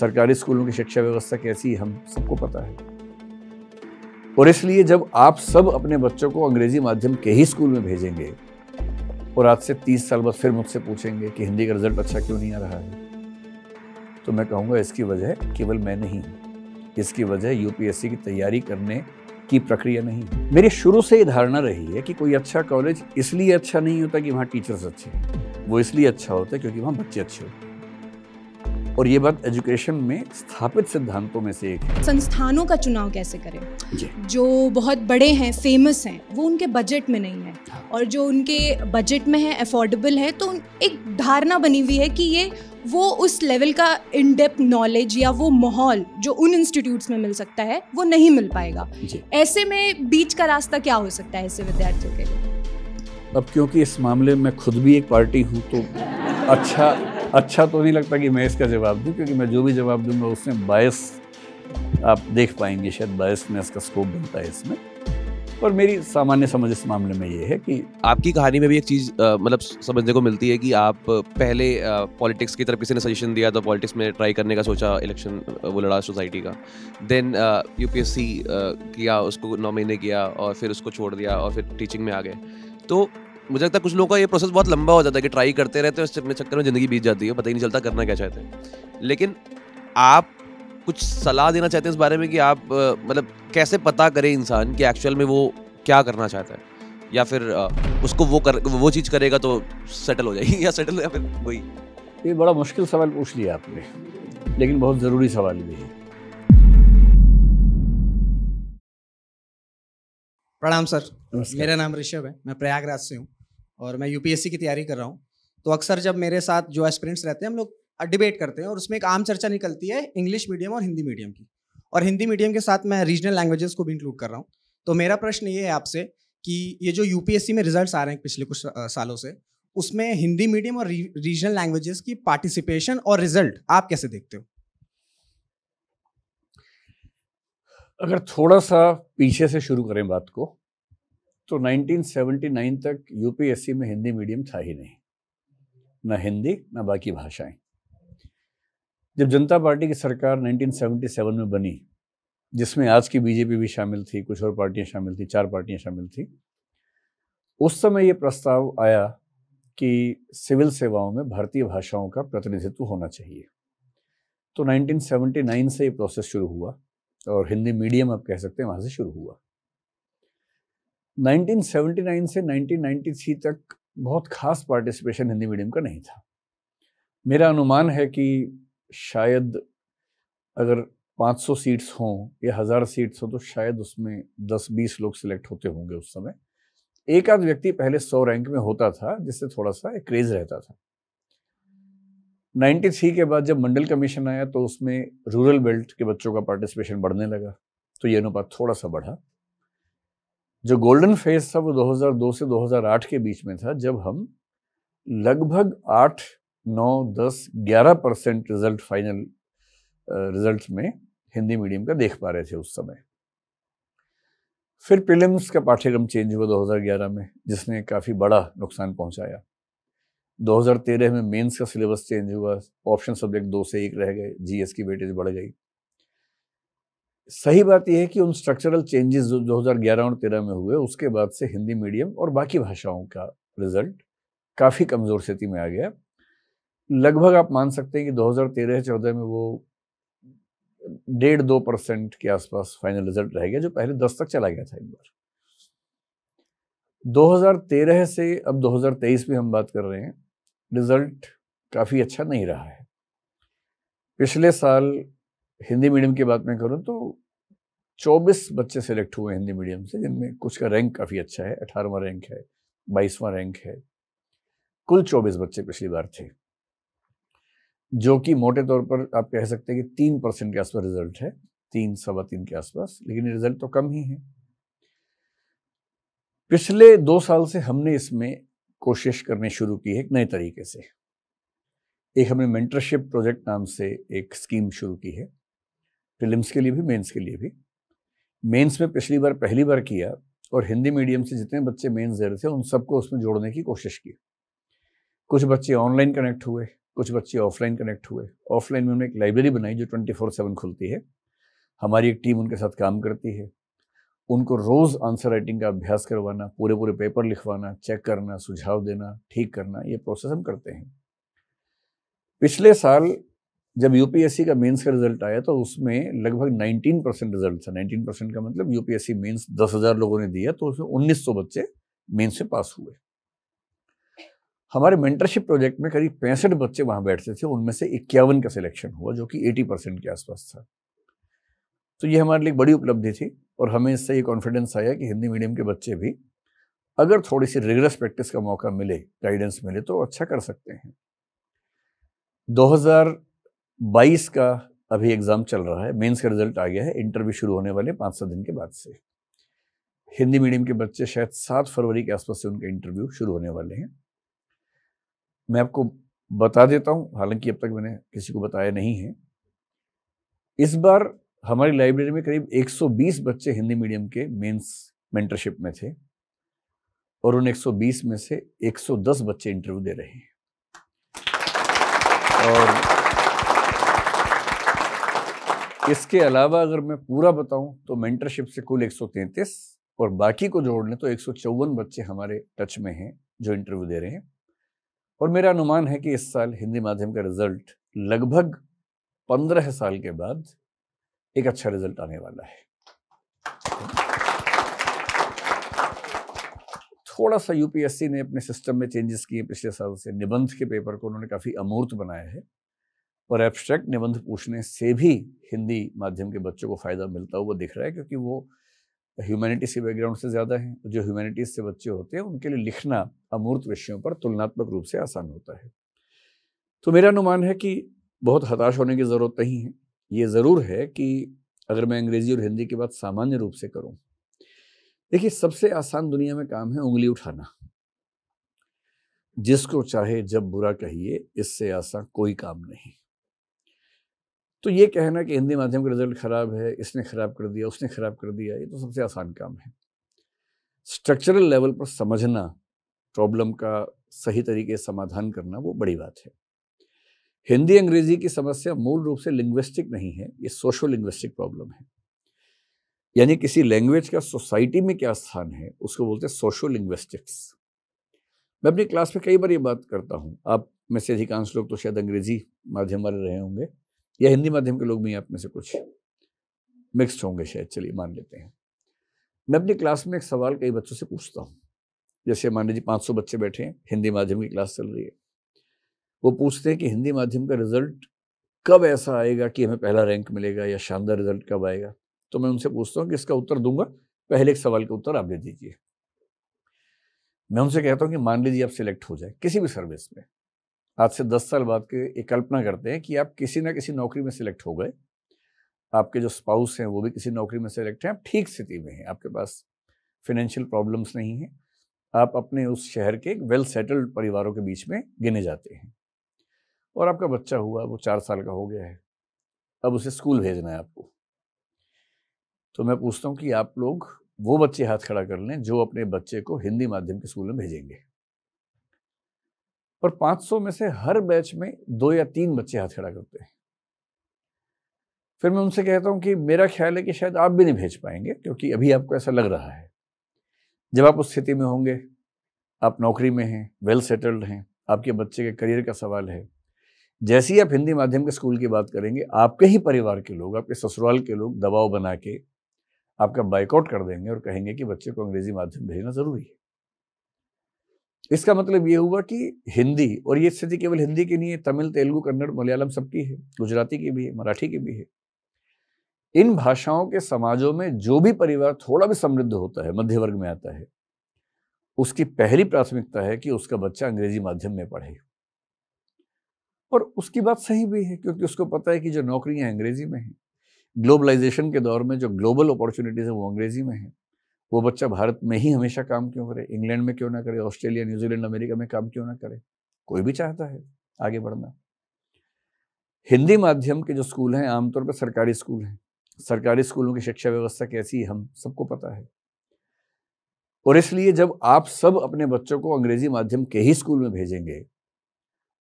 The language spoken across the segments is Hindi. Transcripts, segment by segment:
सरकारी स्कूलों की शिक्षा व्यवस्था कैसी है हम सबको पता है। और इसलिए जब आप सब अपने बच्चों को अंग्रेजी माध्यम के ही स्कूल में भेजेंगे और आज से 30 साल बाद फिर मुझसे पूछेंगे कि हिंदी का रिजल्ट अच्छा क्यों नहीं आ रहा है, तो मैं कहूँगा इसकी वजह केवल मैं नहीं, इसकी वजह यूपीएससी की तैयारी करने की प्रक्रिया नहीं। मेरी शुरू से ही धारणा रही है कि कोई अच्छा कॉलेज इसलिए अच्छा नहीं होता कि वहाँ टीचर्स अच्छे हैं, वो इसलिए अच्छा होता है क्योंकि वहाँ बच्चे अच्छे होते हैं। और ये बात एजुकेशन में स्थापित सिद्धांतों में से एक है। संस्थानों का चुनाव कैसे करें? जो बहुत बड़े हैं, फेमस हैं, वो उनके बजट में नहीं है, और जो उनके बजट में है, अफोर्डेबल है, तो एक धारणा बनी हुई है कि ये वो उस लेवल का इन डेप्थ नॉलेज या वो माहौल जो उन इंस्टीट्यूट्स में मिल सकता है वो नहीं मिल पाएगा। ऐसे में बीच का रास्ता क्या हो सकता है ऐसे विद्यार्थियों के लिए? अब क्योंकि इस मामले में खुद भी एक पार्टी हूँ तो अच्छा तो नहीं लगता कि मैं इसका जवाब दूं, क्योंकि मैं जो भी जवाब दूंगा उसमें बायस आप देख पाएंगे, शायद बायसनेस का स्कोप बनता है इसमें। और मेरी सामान्य समझ इस मामले में ये है कि आपकी कहानी में भी एक चीज़ मतलब समझने को मिलती है कि आप पहले पॉलिटिक्स की तरफ, किसी ने सजेशन दिया तो पॉलिटिक्स में ट्राई करने का सोचा, इलेक्शन वो लड़ा सोसाइटी का, देन यूपीएससी किया, उसको 9 महीने किया और फिर उसको छोड़ दिया और फिर टीचिंग में आ गए। तो मुझे लगता है कुछ लोगों का ये प्रोसेस बहुत लंबा हो जाता है कि ट्राई करते रहते हैं, अपने चक्कर में ज़िंदगी बीत जाती है, पता ही नहीं चलता करना क्या चाहते हैं। लेकिन आप कुछ सलाह देना चाहते हैं इस बारे में कि आप मतलब कैसे पता करें इंसान कि एक्चुअल में वो क्या करना चाहता है, या फिर उसको वो चीज़ करेगा तो सेटल हो जाएगी, या सेटल या फिर वही। ये बड़ा मुश्किल सवाल पूछ लिया आपने, लेकिन बहुत ज़रूरी सवाल भी है। प्रणाम सर, मेरा नाम ऋषभ है, मैं प्रयागराज से हूँ और मैं यूपीएससी की तैयारी कर रहा हूँ। तो अक्सर जब मेरे साथ जो एस्पिरेंट्स रहते हैं, हम लोग डिबेट करते हैं और उसमें एक आम चर्चा निकलती है इंग्लिश मीडियम और हिंदी मीडियम की, और हिंदी मीडियम के साथ मैं रीजनल लैंग्वेजेस को भी इंक्लूड कर रहा हूँ। तो मेरा प्रश्न ये है आपसे कि ये जो यूपीएससी में रिजल्ट्स आ रहे हैं पिछले कुछ सालों से, उसमें हिंदी मीडियम और रीजनल लैंग्वेजेस की पार्टिसिपेशन और रिजल्ट आप कैसे देखते हो? अगर थोड़ा सा पीछे से शुरू करें बात को, तो 1979 तक यूपीएससी में हिंदी मीडियम था ही नहीं, ना हिंदी ना बाकी भाषाएं। जब जनता पार्टी की सरकार 1977 में बनी, जिसमें आज की बीजेपी भी शामिल थी, कुछ और पार्टियां शामिल थी, 4 पार्टियां शामिल थी, उस समय ये प्रस्ताव आया कि सिविल सेवाओं में भारतीय भाषाओं का प्रतिनिधित्व होना चाहिए। तो 1979 से ये प्रोसेस शुरू हुआ और हिंदी मीडियम आप कह सकते हैं वहाँ से शुरू हुआ। 1979 से 1993 तक बहुत खास पार्टिसिपेशन हिंदी मीडियम का नहीं था। मेरा अनुमान है कि शायद अगर 500 सीट्स हों या 1000 सीट्स हों तो शायद उसमें 10-20 लोग सिलेक्ट होते होंगे। उस समय एक आध व्यक्ति पहले 100 रैंक में होता था, जिससे थोड़ा सा एक क्रेज रहता था। 93 के बाद जब मंडल कमीशन आया तो उसमें रूरल बेल्ट के बच्चों का पार्टिसिपेशन बढ़ने लगा, तो ये अनुपात थोड़ा सा बढ़ा। जो गोल्डन फेज था वो 2002 से 2008 के बीच में था, जब हम लगभग 8, 9, 10, 11% रिजल्ट फाइनल रिजल्ट में हिंदी मीडियम का देख पा रहे थे उस समय। फिर प्रीलिम्स का पाठ्यक्रम चेंज हुआ 2011 में, जिसने काफ़ी बड़ा नुकसान पहुंचाया। 2013 में मेंस का सिलेबस चेंज हुआ, ऑप्शन सब्जेक्ट 2 से 1 रह गए, जीएस की वेटेज बढ़ गई। सही बात यह है कि उन स्ट्रक्चरल चेंजेस जो 2011 और 13 में हुए, उसके बाद से हिंदी मीडियम और बाकी भाषाओं का रिजल्ट काफ़ी कमज़ोर स्थिति में आ गया। लगभग आप मान सकते हैं कि 2013-14 में वो 1.5-2% के आसपास फाइनल रिजल्ट रह गया, जो पहले 10 तक चला गया था एक बार। 2013 से अब 2023 में हम बात कर रहे हैं, रिजल्ट काफ़ी अच्छा नहीं रहा है। पिछले साल हिंदी मीडियम की बात मैं करूं तो 24 बच्चे सिलेक्ट हुए हिंदी मीडियम से, जिनमें कुछ का रैंक काफ़ी अच्छा है, 18वां रैंक है, 22वां रैंक है। कुल 24 बच्चे पिछली बार थे, जो कि मोटे तौर पर आप कह सकते हैं कि 3% के आसपास रिजल्ट है, 3-3.25 के आसपास, लेकिन रिजल्ट तो कम ही है। पिछले 2 साल से हमने इसमें कोशिश करनी शुरू की है एक नए तरीके से। एक हमने मेंटरशिप प्रोजेक्ट नाम से एक स्कीम शुरू की है, प्रीलिम्स के लिए भी मेंस के लिए भी। मेंस में पिछली बार पहली बार किया और हिंदी मीडियम से जितने बच्चे मेंस दे रहे थे उन सबको उसमें जोड़ने की कोशिश की। कुछ बच्चे ऑनलाइन कनेक्ट हुए, कुछ बच्चे ऑफलाइन कनेक्ट हुए। ऑफलाइन में हमने एक लाइब्रेरी बनाई जो 24/7 खुलती है। हमारी एक टीम उनके साथ काम करती है, उनको रोज़ आंसर राइटिंग का अभ्यास करवाना, पूरे पूरे पेपर लिखवाना, चेक करना, सुझाव देना, ठीक करना, ये प्रोसेस हम करते हैं। पिछले साल जब यूपीएससी का मेंस का रिजल्ट आया तो उसमें लगभग 19% रिजल्ट था। 19% का मतलब यूपीएससी मेंस 10,000 लोगों ने दिया तो उसमें 1900 बच्चे मेंस से पास हुए। हमारे मेंटरशिप प्रोजेक्ट में करीब 65 बच्चे वहाँ बैठते थे, उनमें से 51 का सिलेक्शन हुआ जो कि 80% के आसपास था। तो ये हमारे लिए एक बड़ी उपलब्धि थी और हमें इससे ये कॉन्फिडेंस आया कि हिंदी मीडियम के बच्चे भी अगर थोड़ी सी रिगरस प्रैक्टिस का मौका मिले, गाइडेंस मिले तो अच्छा कर सकते हैं। 2022 का अभी एग्ज़ाम चल रहा है, मेंस का रिजल्ट आ गया है, इंटरव्यू शुरू होने वाले 5-7 दिन के बाद से। हिंदी मीडियम के बच्चे शायद 7 फरवरी के आसपास से उनके इंटरव्यू शुरू होने वाले हैं। मैं आपको बता देता हूँ, हालांकि अब तक मैंने किसी को बताया नहीं है, इस बार हमारी लाइब्रेरी में करीब 120 बच्चे हिंदी मीडियम के मेंस मेंटरशिप में थे और उन 120 में से 110 बच्चे इंटरव्यू दे रहे हैं। और इसके अलावा अगर मैं पूरा बताऊं तो मेंटरशिप से कुल 133 और बाकी को जोड़ लें तो 154 बच्चे हमारे टच में हैं जो इंटरव्यू दे रहे हैं। और मेरा अनुमान है कि इस साल हिंदी माध्यम का रिजल्ट लगभग 15 साल के बाद एक अच्छा रिजल्ट आने वाला है। थोड़ा सा यूपीएससी ने अपने सिस्टम में चेंजेस किए पिछले साल से। निबंध के पेपर को उन्होंने काफ़ी अमूर्त बनाया है और एब्स्ट्रैक्ट निबंध पूछने से भी हिंदी माध्यम के बच्चों को फ़ायदा मिलता हुआ दिख रहा है, क्योंकि वो ह्यूमैनिटीज़ के बैकग्राउंड से ज़्यादा हैं। जो ह्यूमैनिटीज़ से बच्चे होते हैं उनके लिए लिखना अमूर्त विषयों पर तुलनात्मक रूप से आसान होता है। तो मेरा अनुमान है कि बहुत हताश होने की ज़रूरत नहीं है। ये ज़रूर है कि अगर मैं अंग्रेज़ी और हिंदी की बात सामान्य रूप से करूँ, देखिए सबसे आसान दुनिया में काम है उंगली उठाना। जिसको चाहे जब बुरा कहिए, इससे आसान कोई काम नहीं। तो ये कहना कि हिंदी माध्यम का रिजल्ट खराब है, इसने खराब कर दिया, उसने खराब कर दिया, ये तो सबसे आसान काम है। स्ट्रक्चरल लेवल पर समझना, प्रॉब्लम का सही तरीके से समाधान करना, वो बड़ी बात है। हिंदी अंग्रेजी की समस्या मूल रूप से लिंग्विस्टिक नहीं है, ये सोशो लिंग्विस्टिक प्रॉब्लम है। यानी किसी लैंग्वेज का सोसाइटी में क्या स्थान है उसको बोलते हैं सोशो लिंग्विस्टिक्स। मैं अपनी क्लास में कई बार ये बात करता हूँ। आप में से अधिकांश लोग तो शायद अंग्रेजी माध्यम वाले रहे होंगे या हिंदी माध्यम के लोग भी आप में से कुछ मिक्स्ड होंगे शायद, चलिए मान लेते हैं। मैं अपनी क्लास में एक सवाल कई बच्चों से पूछता हूँ। जैसे मान लीजिए 500 बच्चे बैठे हैं, हिंदी माध्यम की क्लास चल रही है। वो पूछते हैं कि हिंदी माध्यम का रिजल्ट कब ऐसा आएगा कि हमें पहला रैंक मिलेगा या शानदार रिजल्ट कब आएगा। तो मैं उनसे पूछता हूँ कि इसका उत्तर दूंगा, पहले एक सवाल का उत्तर आप दे दीजिए। मैं उनसे कहता हूँ कि मान लीजिए आप सिलेक्ट हो जाए किसी भी सर्विस में, आज से 10 साल बाद के एक कल्पना करते हैं कि आप किसी ना किसी नौकरी में सिलेक्ट हो गए, आपके जो स्पाउस हैं वो भी किसी नौकरी में सिलेक्ट हैं, आप ठीक स्थिति में हैं, आपके पास फाइनेंशियल प्रॉब्लम्स नहीं हैं, आप अपने उस शहर के वेल सेटल्ड परिवारों के बीच में गिने जाते हैं, और आपका बच्चा हुआ वो 4 साल का हो गया है, अब उसे स्कूल भेजना है आपको। तो मैं पूछता हूँ कि आप लोग वो बच्चे हाथ खड़ा कर लें जो अपने बच्चे को हिंदी माध्यम के स्कूल में भेजेंगे। पर 500 में से हर बैच में 2 या 3 बच्चे हाथ खड़ा करते हैं। फिर मैं उनसे कहता हूँ कि मेरा ख्याल है कि शायद आप भी नहीं भेज पाएंगे, क्योंकि अभी आपको ऐसा लग रहा है। जब आप उस स्थिति में होंगे, आप नौकरी में हैं, वेल सेटल्ड हैं, आपके बच्चे के करियर का सवाल है, जैसे ही आप हिंदी माध्यम के स्कूल की बात करेंगे आपके ही परिवार के लोग, आपके ससुराल के लोग दबाव बना के आपका बाइकआउट कर देंगे और कहेंगे कि बच्चे को अंग्रेजी माध्यम भेजना ज़रूरी है। इसका मतलब ये हुआ कि हिंदी, और ये स्थिति केवल हिंदी की नहीं है, तमिल, तेलुगु, कन्नड़, मलयालम सबकी है, गुजराती की भी है, मराठी की भी है। इन भाषाओं के समाजों में जो भी परिवार थोड़ा भी समृद्ध होता है, मध्य वर्ग में आता है, उसकी पहली प्राथमिकता है कि उसका बच्चा अंग्रेजी माध्यम में पढ़े। और उसकी बात सही भी है, क्योंकि उसको पता है कि जो नौकरियाँ अंग्रेजी में हैं, ग्लोबलाइजेशन के दौर में जो ग्लोबल अपॉर्चुनिटीज़ हैं वो अंग्रेजी में हैं। वो बच्चा भारत में ही हमेशा काम क्यों करे, इंग्लैंड में क्यों ना करे, ऑस्ट्रेलिया, न्यूजीलैंड, अमेरिका में काम क्यों ना करे, कोई भी चाहता है आगे बढ़ना। हिंदी माध्यम के जो स्कूल हैं आमतौर पर सरकारी स्कूल हैं। सरकारी स्कूलों की शिक्षा व्यवस्था कैसी है हम सबको पता है, और इसलिए जब आप सब अपने बच्चों को अंग्रेजी माध्यम के ही स्कूल में भेजेंगे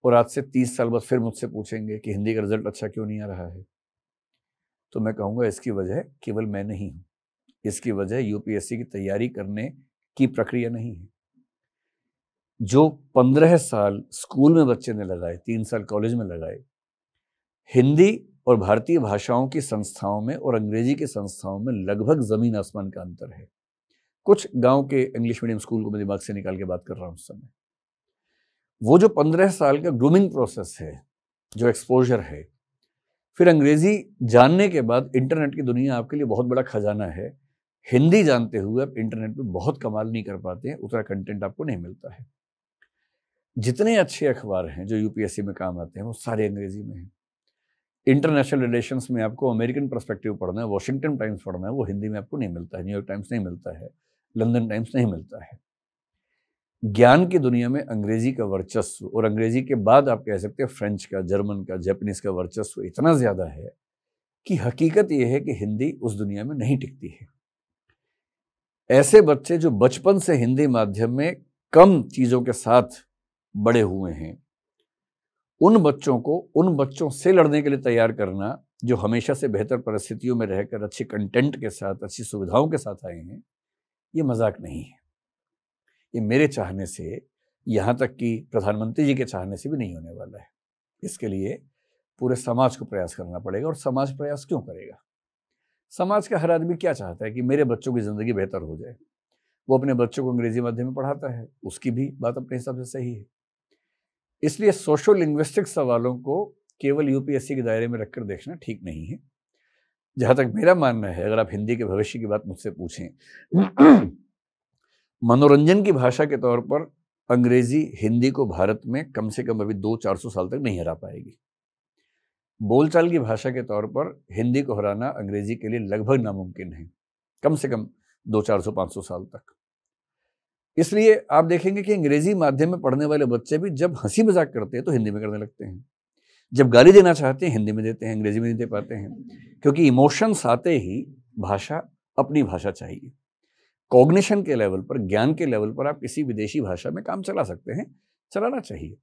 और आज से 30 साल बाद फिर मुझसे पूछेंगे कि हिंदी का रिजल्ट अच्छा क्यों नहीं आ रहा है, तो मैं कहूँगा इसकी वजह केवल मैं नहीं हूँ, इसकी वजह यूपीएससी की तैयारी करने की प्रक्रिया नहीं है। जो 15 साल स्कूल में बच्चे ने लगाए, 3 साल कॉलेज में लगाए, हिंदी और भारतीय भाषाओं की संस्थाओं में और अंग्रेजी की संस्थाओं में लगभग ज़मीन आसमान का अंतर है। कुछ गांव के इंग्लिश मीडियम स्कूल को मैं दिमाग से निकाल के बात कर रहा हूँ उस समय। वो जो 15 साल का ग्रूमिंग प्रोसेस है, जो एक्सपोजर है, फिर अंग्रेजी जानने के बाद इंटरनेट की दुनिया आपके लिए बहुत बड़ा खजाना है, हिंदी जानते हुए आप इंटरनेट पे बहुत कमाल नहीं कर पाते हैं, उतना कंटेंट आपको नहीं मिलता है। जितने अच्छे अखबार हैं जो यूपीएससी में काम आते हैं वो सारे अंग्रेजी में हैं। इंटरनेशनल रिलेशंस में आपको अमेरिकन पर्सपेक्टिव पढ़ना है, वॉशिंगटन टाइम्स पढ़ना है, वो हिंदी में आपको नहीं मिलता है, न्यूयॉर्क टाइम्स नहीं मिलता है, लंदन टाइम्स नहीं मिलता है। ज्ञान की दुनिया में अंग्रेजी का वर्चस्व, और अंग्रेजी के बाद आप कह सकते हैं फ्रेंच का, जर्मन का, जापानीज का वर्चस्व इतना ज़्यादा है कि हकीकत यह है कि हिंदी उस दुनिया में नहीं टिकती है। ऐसे बच्चे जो बचपन से हिंदी माध्यम में कम चीज़ों के साथ बड़े हुए हैं, उन बच्चों को उन बच्चों से लड़ने के लिए तैयार करना जो हमेशा से बेहतर परिस्थितियों में रहकर अच्छे कंटेंट के साथ, अच्छी सुविधाओं के साथ आए हैं, ये मजाक नहीं है। ये मेरे चाहने से, यहाँ तक कि प्रधानमंत्री जी के चाहने से भी नहीं होने वाला है। इसके लिए पूरे समाज को प्रयास करना पड़ेगा। और समाज प्रयास क्यों करेगा? समाज का हर आदमी क्या चाहता है कि मेरे बच्चों की ज़िंदगी बेहतर हो जाए। वो अपने बच्चों को अंग्रेजी माध्यम में पढ़ाता है, उसकी भी बात अपने हिसाब से सही है। इसलिए सोशो लिंग्विस्टिक सवालों को केवल यूपीएससी के दायरे में रखकर देखना ठीक नहीं है। जहाँ तक मेरा मानना है, अगर आप हिंदी के भविष्य की बात मुझसे पूछें, मनोरंजन की भाषा के तौर पर अंग्रेजी हिंदी को भारत में कम से कम अभी 200-400 साल तक नहीं हरा पाएगी। बोलचाल की भाषा के तौर पर हिंदी को हराना अंग्रेजी के लिए लगभग नामुमकिन है, कम से कम 200-400-500 साल तक। इसलिए आप देखेंगे कि अंग्रेजी माध्यम में पढ़ने वाले बच्चे भी जब हंसी मजाक करते हैं तो हिंदी में करने लगते हैं, जब गाली देना चाहते हैं हिंदी में देते हैं, अंग्रेजी में नहीं दे पाते हैं, क्योंकि इमोशंस आते ही भाषा अपनी भाषा चाहिए। कॉग्निशन के लेवल पर, ज्ञान के लेवल पर आप किसी विदेशी भाषा में काम चला सकते हैं, चलाना चाहिए।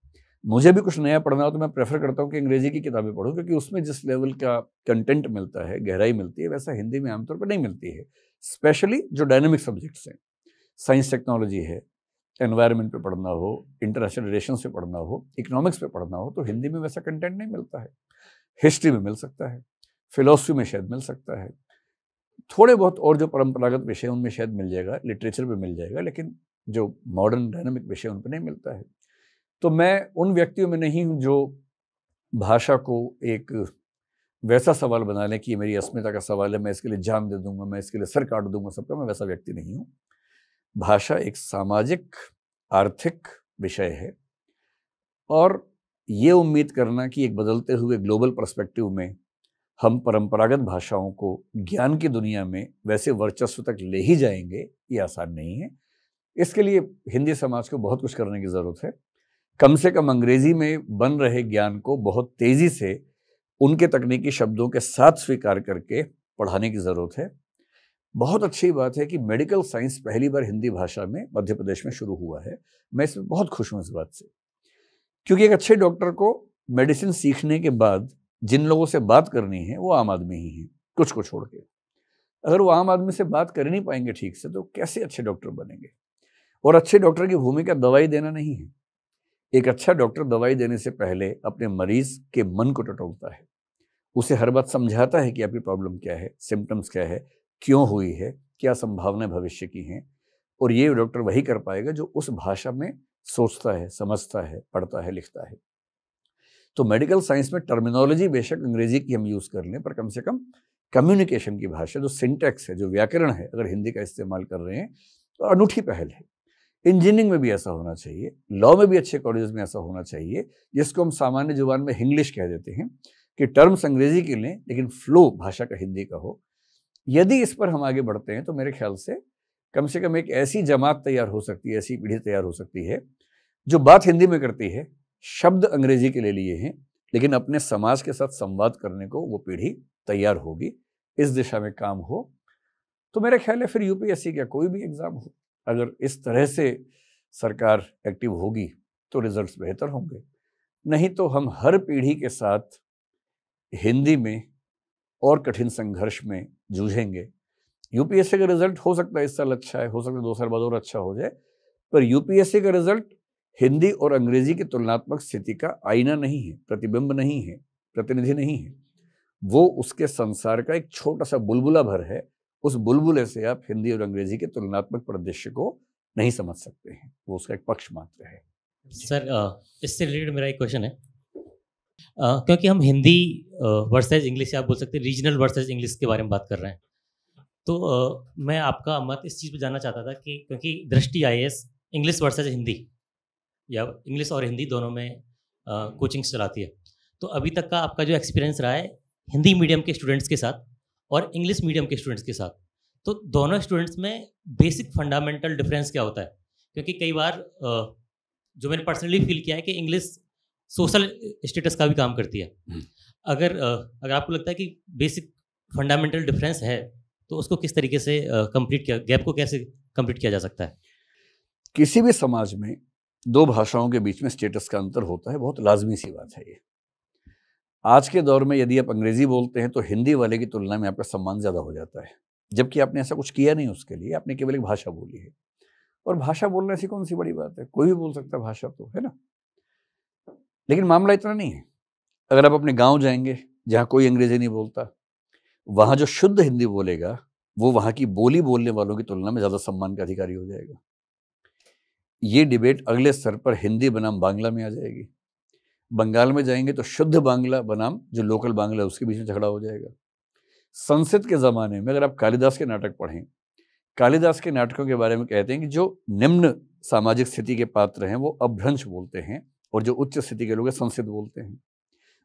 मुझे भी कुछ नया पढ़ना हो तो मैं प्रेफर करता हूँ कि अंग्रेजी की किताबें पढ़ूँ, क्योंकि उसमें जिस लेवल का कंटेंट मिलता है, गहराई मिलती है, वैसा हिंदी में आमतौर पर नहीं मिलती है। स्पेशली जो डायनामिक सब्जेक्ट्स हैं, साइंस टेक्नोलॉजी है, एनवायरनमेंट पे पढ़ना हो, इंटरनेशनल रिलेशंस पे पढ़ना हो, इकोनॉमिक्स पे पढ़ना हो, तो हिंदी में वैसा कंटेंट नहीं मिलता है। हिस्ट्री में मिल सकता है, फिलॉसफी में शायद मिल सकता है, थोड़े बहुत और जो परंपरागत विषय उनमें शायद मिल जाएगा, लिटरेचर पे मिल जाएगा, लेकिन जो मॉडर्न डायनामिक विषय उन पर नहीं मिलता है। तो मैं उन व्यक्तियों में नहीं हूँ जो भाषा को एक वैसा सवाल बना लें कि मेरी अस्मिता का सवाल है, मैं इसके लिए जान दे दूँगा, मैं इसके लिए सर काट दूँगा सबका, मैं वैसा व्यक्ति नहीं हूँ। भाषा एक सामाजिक आर्थिक विषय है, और ये उम्मीद करना कि एक बदलते हुए ग्लोबल पर्सपेक्टिव में हम परंपरागत भाषाओं को ज्ञान की दुनिया में वैसे वर्चस्व तक ले ही जाएंगे, ये आसान नहीं है। इसके लिए हिंदी समाज को बहुत कुछ करने की ज़रूरत है। कम से कम अंग्रेजी में बन रहे ज्ञान को बहुत तेज़ी से उनके तकनीकी शब्दों के साथ स्वीकार करके पढ़ाने की ज़रूरत है। बहुत अच्छी बात है कि मेडिकल साइंस पहली बार हिंदी भाषा में मध्य प्रदेश में शुरू हुआ है। मैं इसमें बहुत खुश हूँ इस बात से, क्योंकि एक अच्छे डॉक्टर को मेडिसिन सीखने के बाद जिन लोगों से बात करनी है वो आम आदमी ही है, कुछ को छोड़ के। अगर वो आम आदमी से बात कर नहीं पाएंगे ठीक से, तो कैसे अच्छे डॉक्टर बनेंगे? और अच्छे डॉक्टर की भूमिका दवाई देना नहीं है। एक अच्छा डॉक्टर दवाई देने से पहले अपने मरीज के मन को टटोलता है, उसे हर बात समझाता है कि आपकी प्रॉब्लम क्या है, सिम्टम्स क्या है, क्यों हुई है, क्या संभावनाएं भविष्य की हैं। और ये डॉक्टर वही कर पाएगा जो उस भाषा में सोचता है, समझता है, पढ़ता है, लिखता है। तो मेडिकल साइंस में टर्मिनोलॉजी बेशक अंग्रेजी की हम यूज़ कर लें, पर कम से कम कम्युनिकेशन की भाषा, जो सिंटैक्स है, जो व्याकरण है, अगर हिंदी का इस्तेमाल कर रहे हैं तो अनूठी पहल है। इंजीनियरिंग में भी ऐसा होना चाहिए, लॉ में भी अच्छे कॉलेज में ऐसा होना चाहिए, जिसको हम सामान्य जुबान में हिंग्लिश कह देते हैं, कि टर्म्स अंग्रेजी के लें लेकिन फ्लो भाषा का हिंदी का हो। यदि इस पर हम आगे बढ़ते हैं तो मेरे ख्याल से कम एक ऐसी जमात तैयार हो सकती है, ऐसी पीढ़ी तैयार हो सकती है जो बात हिंदी में करती है, शब्द अंग्रेजी के ले लिए हैं, लेकिन अपने समाज के साथ संवाद करने को वो पीढ़ी तैयार होगी। इस दिशा में काम हो तो मेरा ख्याल है फिर यूपीएससी का कोई भी एग्ज़ाम हो, अगर इस तरह से सरकार एक्टिव होगी तो रिजल्ट्स बेहतर होंगे। नहीं तो हम हर पीढ़ी के साथ हिंदी में और कठिन संघर्ष में जूझेंगे। यूपीएससी का रिजल्ट हो सकता है इस साल अच्छा है, हो सकता है 2 साल बाद और अच्छा हो जाए, पर यूपीएससी का रिजल्ट हिंदी और अंग्रेजी की तुलनात्मक स्थिति का आईना नहीं है, प्रतिबिंब नहीं है, प्रतिनिधि नहीं है। वो उसके संसार का एक छोटा सा बुलबुला भर है। उस बुलबुले से आप हिंदी और अंग्रेजी के तुलनात्मक परिदृश्य को नहीं समझ सकते हैं, वो उसका एक पक्ष मात्र है। सर, इससे रिलेटेड मेरा एक क्वेश्चन है, क्योंकि हम हिंदी वर्सेज इंग्लिश, आप बोल सकते हैं रीजनल वर्सेज इंग्लिश के बारे में बात कर रहे हैं, तो मैं आपका मत इस चीज़ पे जानना चाहता था कि क्योंकि दृष्टि IAS इंग्लिश वर्सेज हिंदी या इंग्लिश और हिंदी दोनों में कोचिंग्स चलाती है, तो अभी तक का आपका जो एक्सपीरियंस रहा है हिंदी मीडियम के स्टूडेंट्स के साथ और इंग्लिश मीडियम के स्टूडेंट्स के साथ, तो दोनों स्टूडेंट्स में बेसिक फंडामेंटल डिफरेंस क्या होता है? क्योंकि कई बार जो मैंने पर्सनली फील किया है कि इंग्लिश सोशल स्टेटस का भी काम करती है। अगर आपको लगता है कि बेसिक फंडामेंटल डिफरेंस है तो उसको किस तरीके से कंप्लीट किया, गैप को कैसे कंप्लीट किया जा सकता है? किसी भी समाज में दो भाषाओं के बीच में स्टेटस का अंतर होता है, बहुत लाजमी सी बात है ये। आज के दौर में यदि आप अंग्रेजी बोलते हैं तो हिंदी वाले की तुलना में आपका सम्मान ज़्यादा हो जाता है, जबकि आपने ऐसा कुछ किया नहीं उसके लिए, आपने केवल एक भाषा बोली है। और भाषा बोलने से कौन सी बड़ी बात है, कोई भी बोल सकता है भाषा तो, है ना। लेकिन मामला इतना नहीं है। अगर आप अपने गांव जाएंगे जहाँ कोई अंग्रेजी नहीं बोलता, वहाँ जो शुद्ध हिंदी बोलेगा वो वहाँ की बोली बोलने वालों की तुलना में ज़्यादा सम्मान का अधिकारी हो जाएगा। ये डिबेट अगले स्तर पर हिंदी बनाम बांग्ला में आ जाएगी। बंगाल में जाएंगे तो शुद्ध बांग्ला बनाम जो लोकल बांग्ला है उसके बीच में झगड़ा हो जाएगा। संस्कृत के ज़माने में अगर आप कालिदास के नाटक पढ़ें, कालिदास के नाटकों के बारे में कहते हैं कि जो निम्न सामाजिक स्थिति के पात्र हैं वो अभ्रंश बोलते हैं और जो उच्च स्थिति के लोग हैं संस्कृत बोलते हैं।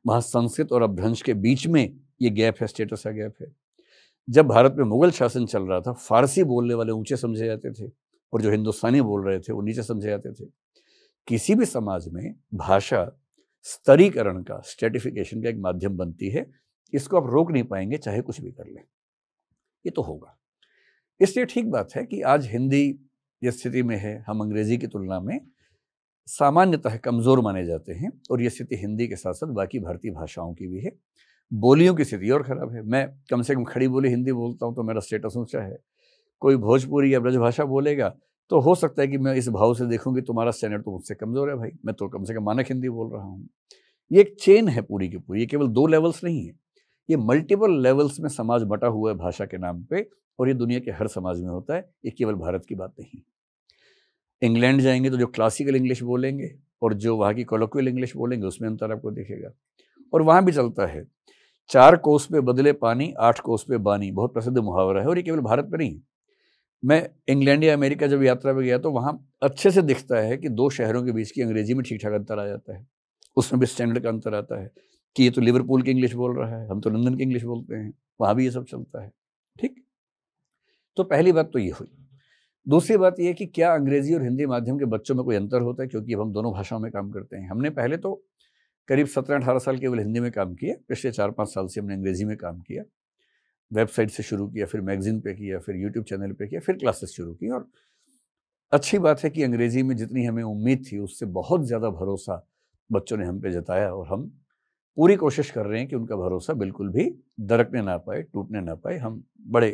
वहाँ संस्कृत और अभ्रंश के बीच में ये गैप है, स्टेटस का गैप है। जब भारत में मुगल शासन चल रहा था, फारसी बोलने वाले ऊँचे समझे जाते थे और जो हिंदुस्तानी बोल रहे थे वो नीचे समझे जाते थे। किसी भी समाज में भाषा स्तरीकरण का, स्ट्रेटिफिकेशन का एक माध्यम बनती है। इसको आप रोक नहीं पाएंगे चाहे कुछ भी कर लें, ये तो होगा। इसलिए ठीक बात है कि आज हिंदी जिस स्थिति में है हम अंग्रेजी की तुलना में सामान्यतः कमज़ोर माने जाते हैं, और ये स्थिति हिंदी के साथ साथ बाकी भारतीय भाषाओं की भी है। बोलियों की स्थिति और ख़राब है। मैं कम से कम खड़ी बोली हिंदी बोलता हूँ तो मेरा स्टेटस ऊँचा है। कोई भोजपुरी या ब्रजभाषा बोलेगा तो हो सकता है कि मैं इस भाव से देखूँ कि तुम्हारा स्टैंडर्ड तो मुझसे कमज़ोर है भाई, मैं तो कम से कम मानक हिंदी बोल रहा हूँ। ये एक चेन है पूरी की पूरी, ये केवल 2 लेवल्स नहीं है, ये मल्टीपल लेवल्स में समाज बटा हुआ है भाषा के नाम पे, और ये दुनिया के हर समाज में होता है, ये केवल भारत की बात नहीं। इंग्लैंड जाएंगे तो जो क्लासिकल इंग्लिश बोलेंगे और जो वहाँ की कॉलोक्वियल इंग्लिश बोलेंगे उसमें अंतर आपको दिखेगा। और वहाँ भी चलता है 4 कोस पे बदले पानी 8 कोस पे बानी, बहुत प्रसिद्ध मुहावरा है, और ये केवल भारत में नहीं। मैं इंग्लैंड या अमेरिका जब यात्रा पर गया तो वहाँ अच्छे से दिखता है कि 2 शहरों के बीच की अंग्रेजी में ठीक ठाक अंतर आ जाता है, उसमें भी स्टैंडर्ड का अंतर आता है कि ये तो लिवरपूल की इंग्लिश बोल रहा है, हम तो लंदन की इंग्लिश बोलते हैं, वहाँ भी ये सब चलता है। ठीक, तो पहली बात तो ये हुई। दूसरी बात ये कि क्या अंग्रेजी और हिंदी माध्यम के बच्चों में कोई अंतर होता है, क्योंकि अब हम दोनों भाषाओं में काम करते हैं। हमने पहले तो करीब 17-18 साल केवल हिंदी में काम किया, पिछले 4-5 साल से हमने अंग्रेजी में काम किया। वेबसाइट से शुरू किया, फिर मैगजीन पे किया, फिर यूट्यूब चैनल पे किया, फिर क्लासेस शुरू की। और अच्छी बात है कि अंग्रेजी में जितनी हमें उम्मीद थी उससे बहुत ज़्यादा भरोसा बच्चों ने हम पे जताया, और हम पूरी कोशिश कर रहे हैं कि उनका भरोसा बिल्कुल भी दरकने ना पाए, टूटने ना पाए। हम बड़े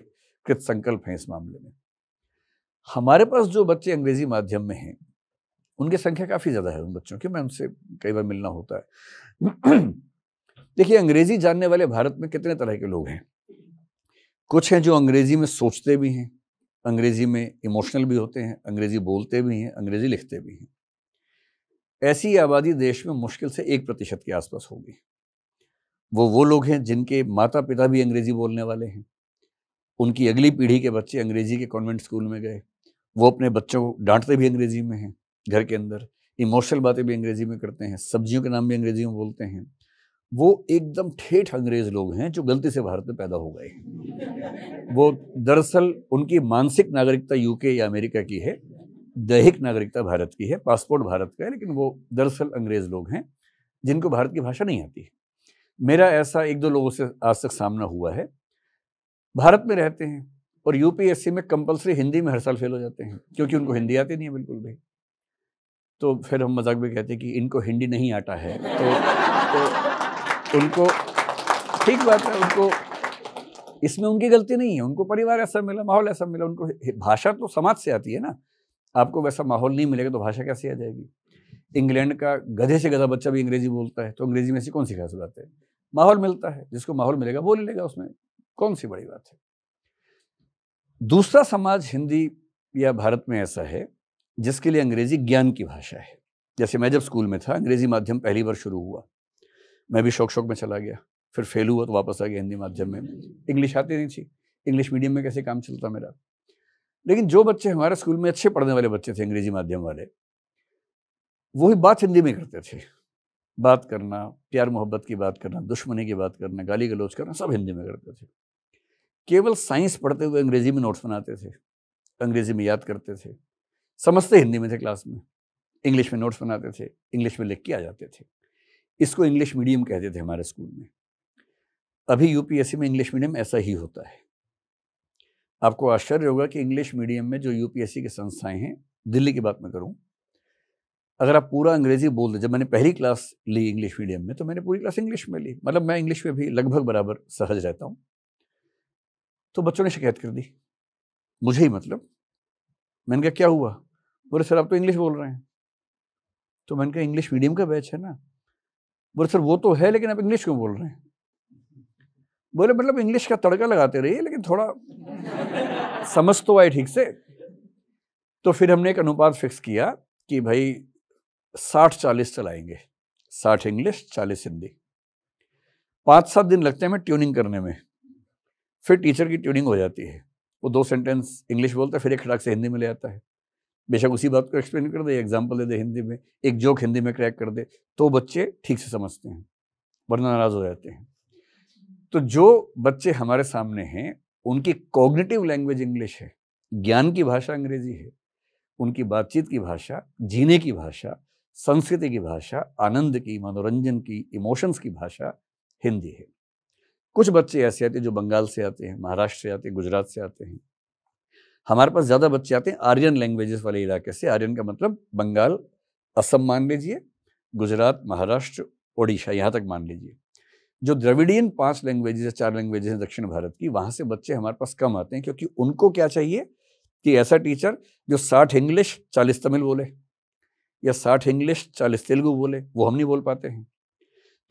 कृत संकल्प हैं इस मामले में। हमारे पास जो बच्चे अंग्रेजी माध्यम में हैं उनकी संख्या काफ़ी ज़्यादा है उन बच्चों की, मैं उनसे कई बार मिलना होता है। देखिए, अंग्रेजी जानने वाले भारत में कितने तरह के लोग हैं। कुछ हैं जो अंग्रेजी में सोचते भी हैं, अंग्रेजी में इमोशनल भी होते हैं, अंग्रेजी बोलते भी हैं, अंग्रेजी लिखते भी हैं। ऐसी आबादी देश में मुश्किल से 1% के आसपास होगी। वो लोग हैं जिनके माता पिता भी अंग्रेजी बोलने वाले हैं, उनकी अगली पीढ़ी के बच्चे अंग्रेजी के कॉन्वेंट स्कूल में गए, वो अपने बच्चों को डांटते भी अंग्रेजी में हैं, घर के अंदर इमोशनल बातें भी अंग्रेजी में करते हैं, सब्जियों के नाम भी अंग्रेजी में बोलते हैं। वो एकदम ठेठ अंग्रेज लोग हैं जो गलती से भारत में पैदा हो गए हैं। वो दरअसल उनकी मानसिक नागरिकता यूके या अमेरिका की है, दैहिक नागरिकता भारत की है, पासपोर्ट भारत का है, लेकिन वो दरअसल अंग्रेज लोग हैं जिनको भारत की भाषा नहीं आती है। मेरा ऐसा 1-2 लोगों से आज तक सामना हुआ है। भारत में रहते हैं और यूपीएससी में कंपलसरी हिंदी में हर साल फेल हो जाते हैं, क्योंकि उनको हिंदी आती नहीं है बिल्कुल भी। तो फिर हम मजाक में कहते हैं कि इनको हिंदी नहीं आता है, तो उनको ठीक बात है, उनको इसमें उनकी गलती नहीं है, उनको परिवार ऐसा मिला, माहौल ऐसा मिला, उनको भाषा तो समाज से आती है ना, आपको वैसा माहौल नहीं मिलेगा तो भाषा कैसे आ जाएगी। इंग्लैंड का गधे से गधा बच्चा भी अंग्रेजी बोलता है, तो अंग्रेजी में से कौन सी खास बात है, माहौल मिलता है, जिसको माहौल मिलेगा बोल लेगा, उसमें कौन सी बड़ी बात है। दूसरा समाज हिंदी या भारत में ऐसा है जिसके लिए अंग्रेजी ज्ञान की भाषा है। जैसे मैं जब स्कूल में था अंग्रेजी माध्यम पहली बार शुरू हुआ, मैं भी शौक में चला गया, फिर फेल हुआ तो वापस आ गया हिंदी माध्यम में, इंग्लिश आती नहीं थी, इंग्लिश मीडियम में कैसे काम चलता मेरा। लेकिन जो बच्चे हमारे स्कूल में अच्छे पढ़ने वाले बच्चे थे अंग्रेजी माध्यम वाले, वही बात हिंदी में करते थे, बात करना, प्यार मोहब्बत की बात करना, दुश्मनी की बात करना, गाली गलौज करना, सब हिंदी में करते थे। केवल साइंस पढ़ते हुए अंग्रेजी में नोट्स बनाते थे, अंग्रेजी में याद करते थे, समझते हिंदी में थे क्लास में, इंग्लिश में नोट्स बनाते थे, इंग्लिश में लिख के आ जाते थे। इसको इंग्लिश मीडियम कहते थे हमारे स्कूल में। अभी यूपीएससी में इंग्लिश मीडियम ऐसा ही होता है। आपको आश्चर्य होगा कि इंग्लिश मीडियम में जो यूपीएससी की संस्थाएं हैं, दिल्ली की बात मैं करूँ, अगर आप पूरा अंग्रेजी बोल दे, जब मैंने पहली क्लास ली इंग्लिश मीडियम में तो मैंने पूरी क्लास इंग्लिश में ली, मतलब मैं इंग्लिश में भी लगभग बराबर सहज रहता हूँ, तो बच्चों ने शिकायत कर दी मुझे ही, मतलब मैंने कहा क्या हुआ, बोले सर आप तो इंग्लिश बोल रहे हैं। तो मैंने कहा इंग्लिश मीडियम का बैच है ना, बोले सर वो तो है लेकिन आप इंग्लिश क्यों बोल रहे हैं। बोले मतलब इंग्लिश का तड़का लगाते रहिए लेकिन थोड़ा समझ तो आए ठीक से। तो फिर हमने एक अनुपात फिक्स किया कि भाई 60-40 चलाएंगे, 60 इंग्लिश 40 हिंदी। 5-7 दिन लगते हैं हमें ट्यूनिंग करने में, फिर टीचर की ट्यूनिंग हो जाती है, वो 2 सेंटेंस इंग्लिश बोलता है फिर एक खटाक से हिंदी में ले आता है, बेशक उसी बात को एक्सप्लेन कर दे, एग्जाम्पल दे दे हिंदी में, एक जोक हिंदी में क्रैक कर दे तो बच्चे ठीक से समझते हैं, वरना नाराज़ हो जाते हैं। तो जो बच्चे हमारे सामने हैं उनकी कॉग्निटिव लैंग्वेज इंग्लिश है, ज्ञान की भाषा अंग्रेजी है, उनकी बातचीत की भाषा, जीने की भाषा, संस्कृति की भाषा, आनंद की, मनोरंजन की, इमोशंस की भाषा हिंदी है। कुछ बच्चे ऐसे आते हैं जो बंगाल से आते हैं, महाराष्ट्र से आते हैं, गुजरात से आते हैं। हमारे पास ज़्यादा बच्चे आते हैं आर्यन लैंग्वेजेस वाले इलाके से। आर्यन का मतलब बंगाल, असम मान लीजिए, गुजरात, महाराष्ट्र, ओडिशा, यहाँ तक मान लीजिए। जो द्रविडियन 5 लैंग्वेजेस 4 लैंग्वेजेस हैं दक्षिण भारत की, वहाँ से बच्चे हमारे पास कम आते हैं, क्योंकि उनको क्या चाहिए कि ऐसा टीचर जो 60 इंग्लिश 40 तमिल बोले या 60 इंग्लिश 40 तेलुगु बोले, वो हम नहीं बोल पाते हैं।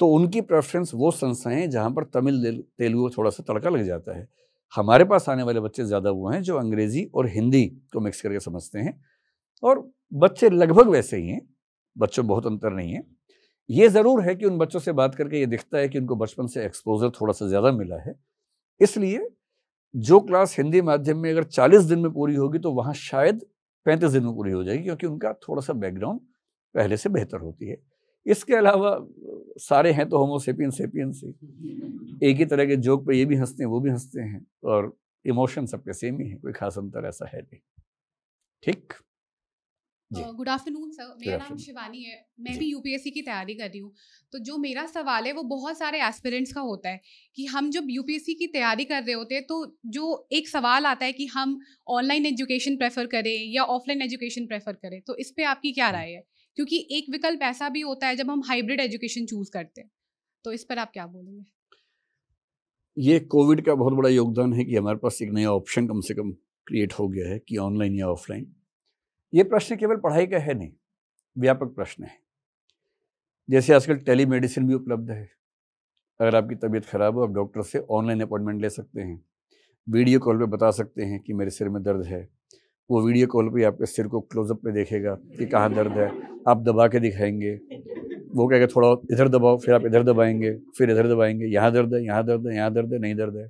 तो उनकी प्रेफरेंस वो संस्थाएं हैं जहाँ पर तमिल तेलुगु थोड़ा सा तड़का लग जाता है। हमारे पास आने वाले बच्चे ज़्यादा वो हैं जो अंग्रेजी और हिंदी को मिक्स करके समझते हैं, और बच्चे लगभग वैसे ही हैं, बच्चों में बहुत अंतर नहीं है। ये ज़रूर है कि उन बच्चों से बात करके ये दिखता है कि उनको बचपन से एक्सपोजर थोड़ा सा ज़्यादा मिला है, इसलिए जो क्लास हिंदी माध्यम में अगर 40 दिन में पूरी होगी तो वहाँ शायद 35 दिन में पूरी हो जाएगी, क्योंकि उनका थोड़ा सा बैकग्राउंड पहले से बेहतर होती है। इसके अलावा सारे हैं तो होमो सेपियंस सेपियंस ही, एक ही तरह के जोक पे ये भी हंसते हैं वो भी हंसते हैं, और इमोशन सबके सेम ही है, कोई खास अंतर ऐसा है नहीं। ठीक, गुड आफ्टरनून सर, मेरा नाम शिवानी है, मैं भी यूपीएससी की तैयारी कर रही हूँ। तो जो मेरा सवाल है वो बहुत सारे एस्पिरेंट्स का होता है कि हम जब यूपीएससी की तैयारी कर रहे होते हैं तो जो एक सवाल आता है कि हम ऑनलाइन एजुकेशन प्रेफर करें या ऑफलाइन एजुकेशन प्रेफर करें, तो इस पर आपकी क्या राय है, क्योंकि एक विकल्प ऐसा भी होता है जब हम हाइब्रिड एजुकेशन चूज करते हैं, तो इस पर आप क्या बोलेंगे। ये कोविड का बहुत बड़ा योगदान है कि हमारे पास एक नया ऑप्शन कम से कम क्रिएट हो गया है कि ऑनलाइन या ऑफलाइन। ये प्रश्न केवल पढ़ाई का है नहीं, व्यापक प्रश्न है। जैसे आजकल टेलीमेडिसिन भी उपलब्ध है, अगर आपकी तबीयत खराब हो आप डॉक्टर से ऑनलाइन अपॉइंटमेंट ले सकते हैं, वीडियो कॉल पे बता सकते हैं कि मेरे सिर में दर्द है, वो वीडियो कॉल पे आपके सिर को क्लोजअप पे देखेगा कि कहाँ दर्द है, आप दबा के दिखाएंगे, वो कहेगा थोड़ा इधर दबाओ, फिर आप इधर दबाएंगे, फिर इधर दबाएंगे, यहाँ दर्द है, यहाँ दर्द है, यहाँ दर्द है, नहीं दर्द है।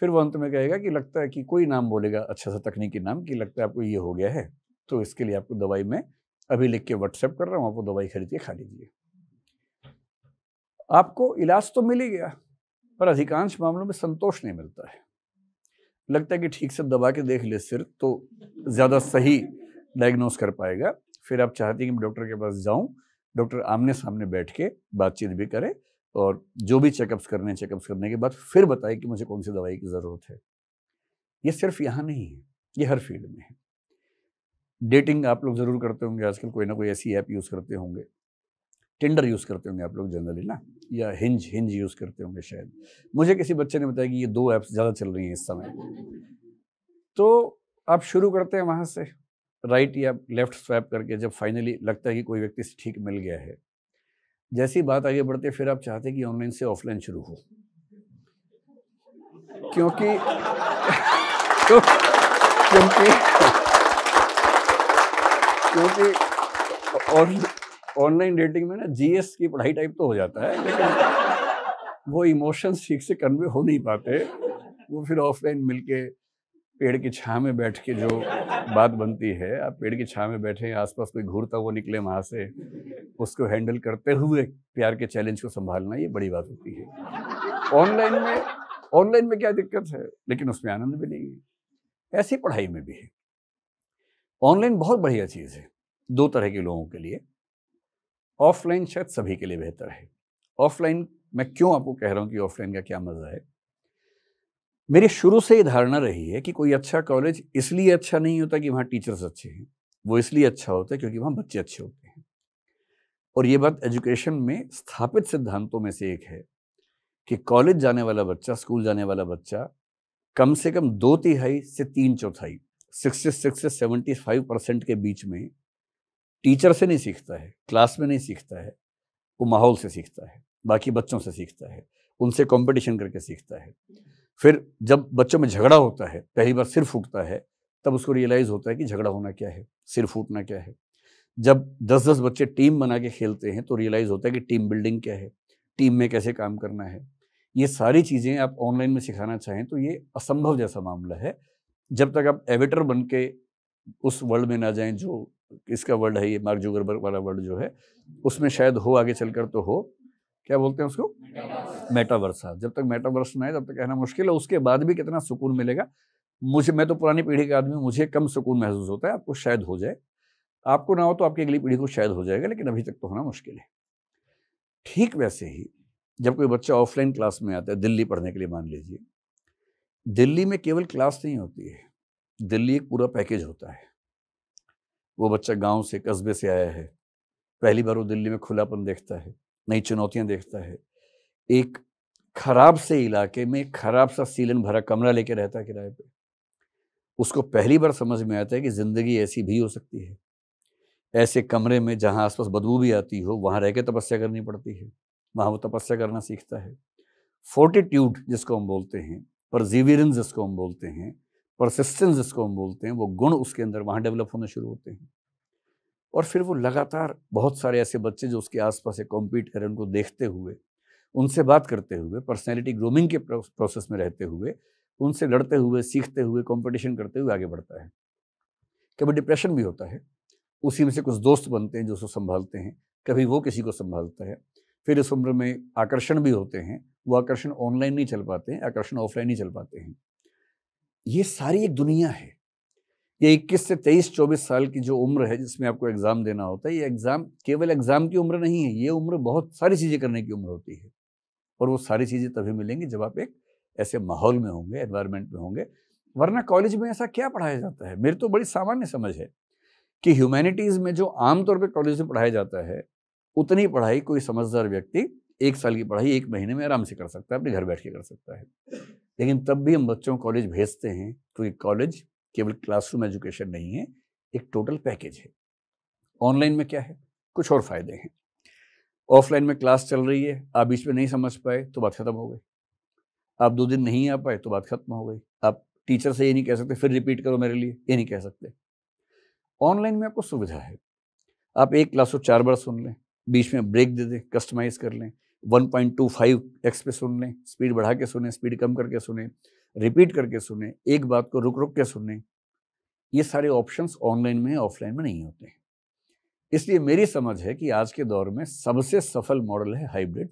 फिर वो अंत में कहेगा कि लगता है कि कोई नाम बोलेगा अच्छा सा तकनीकी नाम कि लगता है आपको ये हो गया है, तो इसके लिए आपको दवाई मैं अभी लिख के व्हाट्सएप कर रहा हूँ, आपको दवाई खरीद के खा लीजिए। आपको इलाज तो मिल ही गया, पर अधिकांश मामलों में संतोष नहीं मिलता है, लगता है कि ठीक से दबा के देख ले सिर तो ज़्यादा सही डायग्नोस कर पाएगा। फिर आप चाहते हैं कि डॉक्टर के पास जाऊं, डॉक्टर आमने सामने बैठ के बातचीत भी करे और जो भी चेकअप्स करने के बाद फिर बताए कि मुझे कौन सी दवाई की ज़रूरत है। ये सिर्फ यहाँ नहीं है, ये हर फील्ड में है। डेटिंग आप लोग ज़रूर करते होंगे आजकल, कोई ना कोई ऐसी ऐप यूज़ करते होंगे, टिंडर यूज़ करते होंगे आप लोग जनरली ना, या हिंज यूज़ करते होंगे शायद। मुझे किसी बच्चे ने बताया कि ये दो ऐप्स ज़्यादा चल रही हैं इस समय। तो आप शुरू करते हैं वहाँ से, राइट या लेफ़्ट स्वैप करके, जब फाइनली लगता है कि कोई व्यक्ति ठीक मिल गया है। जैसी बात आगे बढ़ते फिर आप चाहते हैं कि ऑनलाइन से ऑफलाइन शुरू हो, क्योंकि क्योंकि ऑनलाइन डेटिंग में ना जीएस की पढ़ाई टाइप तो हो जाता है, लेकिन वो इमोशंस ठीक से कन्वे हो नहीं पाते। वो फिर ऑफलाइन मिलके पेड़ की छाँव में बैठ के जो बात बनती है, आप पेड़ की छाँव में बैठे, आसपास कोई घूरता हुआ निकले वहाँ से, उसको हैंडल करते हुए प्यार के चैलेंज को संभालना, ये बड़ी बात होती है। ऑनलाइन में क्या दिक्कत है, लेकिन उसमें आनंद भी नहीं है। ऐसी पढ़ाई में भी है। ऑनलाइन बहुत बढ़िया चीज़ है दो तरह के लोगों के लिए, ऑफलाइन शायद सभी के लिए बेहतर है। ऑफलाइन मैं क्यों आपको कह रहा हूँ कि ऑफलाइन का क्या मज़ा है, मेरी शुरू से ही धारणा रही है कि कोई अच्छा कॉलेज इसलिए अच्छा नहीं होता कि वहाँ टीचर्स अच्छे हैं, वो इसलिए अच्छा होता है क्योंकि वहाँ बच्चे अच्छे होते हैं। और ये बात एजुकेशन में स्थापित सिद्धांतों में से एक है कि कॉलेज जाने वाला बच्चा, स्कूल जाने वाला बच्चा कम से कम 2 तिहाई से 3 चौथाई 66 से 75% के बीच में टीचर से नहीं सीखता है, क्लास में नहीं सीखता है, वो माहौल से सीखता है, बाकी बच्चों से सीखता है, उनसे कॉम्पिटिशन करके सीखता है। फिर जब बच्चों में झगड़ा होता है, पहली बार सिर फूटता है, तब उसको रियलाइज़ होता है कि झगड़ा होना क्या है, सिर फूटना क्या है। जब 10-10 बच्चे टीम बना के खेलते हैं तो रियलाइज़ होता है कि टीम बिल्डिंग क्या है, टीम में कैसे काम करना है। ये सारी चीज़ें आप ऑनलाइन में सिखाना चाहें तो ये असंभव जैसा मामला है, जब तक आप एवेटर बन के उस वर्ल्ड में ना जाएँ जो इसका वर्ल्ड है, ये मार्क जुकरबर्ग वाला वर्ल्ड जो है, उसमें शायद हो आगे चल कर, तो हो क्या बोलते हैं उसको, मेटावर्स। जब तक मेटावर्स ना है तब तक कहना मुश्किल है। उसके बाद भी कितना सुकून मिलेगा मुझे, मैं तो पुरानी पीढ़ी का आदमी, मुझे कम सुकून महसूस होता है। आपको शायद हो जाए, आपको ना हो तो आपकी अगली पीढ़ी को शायद हो जाएगा, लेकिन अभी तक तो होना मुश्किल है। ठीक वैसे ही जब कोई बच्चा ऑफलाइन क्लास में आता है, दिल्ली पढ़ने के लिए मान लीजिए, दिल्ली में केवल क्लास नहीं होती है, दिल्ली एक पूरा पैकेज होता है। वो बच्चा गाँव से, कस्बे से आया है, पहली बार वो दिल्ली में खुलापन देखता है, नई चुनौतियां देखता है, एक खराब से इलाके में खराब सा सीलन भरा कमरा लेके रहता है किराए पे। उसको पहली बार समझ में आता है कि ज़िंदगी ऐसी भी हो सकती है, ऐसे कमरे में जहाँ आसपास बदबू भी आती हो वहाँ रह के तपस्या करनी पड़ती है, वहाँ वो तपस्या करना सीखता है। फोर्टिट्यूड जिसको हम बोलते हैं, परसिवियरेंस जिसको हम बोलते हैं, परसिस्टेंस जिसको हम बोलते हैं, वो गुण उसके अंदर वहाँ डेवलप होने शुरू होते हैं। और फिर वो लगातार बहुत सारे ऐसे बच्चे जो उसके आसपास से कॉम्पीट करें, उनको देखते हुए, उनसे बात करते हुए, पर्सनैलिटी ग्रूमिंग के प्रोसेस में रहते हुए, उनसे लड़ते हुए, सीखते हुए, कंपटीशन करते हुए आगे बढ़ता है। कभी डिप्रेशन भी होता है, उसी में से कुछ दोस्त बनते हैं जो उसको संभालते हैं, कभी वो किसी को संभालता है। फिर इस उम्र में आकर्षण भी होते हैं, वो आकर्षण ऑनलाइन नहीं चल पाते हैं, आकर्षण ऑफलाइन नहीं चल पाते हैं। ये सारी एक दुनिया है। ये 21 से 23-24 साल की जो उम्र है जिसमें आपको एग्ज़ाम देना होता है, ये एग्ज़ाम केवल एग्ज़ाम की उम्र नहीं है, ये उम्र बहुत सारी चीज़ें करने की उम्र होती है। और वो सारी चीज़ें तभी मिलेंगी जब आप एक ऐसे माहौल में होंगे, एनवायरनमेंट में होंगे। वरना कॉलेज में ऐसा क्या पढ़ाया जाता है? मेरी तो बड़ी सामान्य समझ है कि ह्यूमैनिटीज़ में जो आमतौर पर कॉलेज में पढ़ाया जाता है, उतनी पढ़ाई कोई समझदार व्यक्ति 1 साल की पढ़ाई 1 महीने में आराम से कर सकता है, अपने घर बैठ के कर सकता है। लेकिन तब भी हम बच्चों को कॉलेज भेजते हैं क्योंकि कॉलेज केवल क्लासरूम एजुकेशन नहीं है, एक टोटल पैकेज है। ऑनलाइन में क्या है? कुछ और फायदे हैं। ऑफलाइन में क्लास चल रही है, आप बीच में नहीं समझ पाए तो बात खत्म हो गई, आप 2 दिन नहीं आ पाए तो बात खत्म हो गई। आप टीचर से ये नहीं कह सकते फिर रिपीट करो मेरे लिए, ये नहीं कह सकते। ऑनलाइन में आपको सुविधा है, आप एक क्लास को 4 बार सुन लें, बीच में ब्रेक दे दें, कस्टमाइज कर लें, 1.25x पे सुन लें, स्पीड बढ़ा के सुने, स्पीड कम करके सुने, रिपीट करके सुने, एक बात को रुक रुक के सुने। ये सारे ऑप्शंस ऑनलाइन में, ऑफलाइन में नहीं होते हैं। इसलिए मेरी समझ है कि आज के दौर में सबसे सफल मॉडल है हाइब्रिड,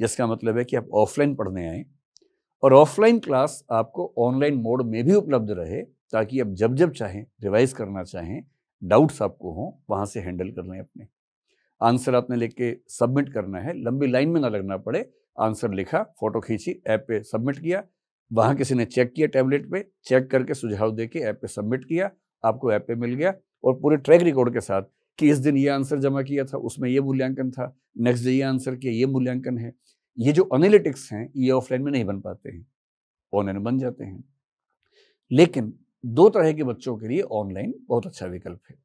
जिसका मतलब है कि आप ऑफलाइन पढ़ने आएँ और ऑफलाइन क्लास आपको ऑनलाइन मोड में भी उपलब्ध रहे, ताकि आप जब जब चाहें रिवाइज करना चाहें, डाउट्स आपको हों वहाँ से हैंडल कर लें, अपने आंसर आपने लेके सबमिट करना है, लंबी लाइन में ना लगना पड़े। आंसर लिखा, फोटो खींची, ऐप पे सबमिट किया, वहाँ किसी ने चेक किया, टैबलेट पे चेक करके सुझाव देके ऐप पे सबमिट किया, आपको ऐप पे मिल गया, और पूरे ट्रैक रिकॉर्ड के साथ कि इस दिन ये आंसर जमा किया था, उसमें ये मूल्यांकन था, नेक्स्ट डे ये आंसर किया, ये मूल्यांकन है। ये जो एनालिटिक्स हैं ये ऑफलाइन में नहीं बन पाते हैं, ऑनलाइन में बन जाते हैं। लेकिन दो तरह के बच्चों के लिए ऑनलाइन बहुत अच्छा विकल्प है।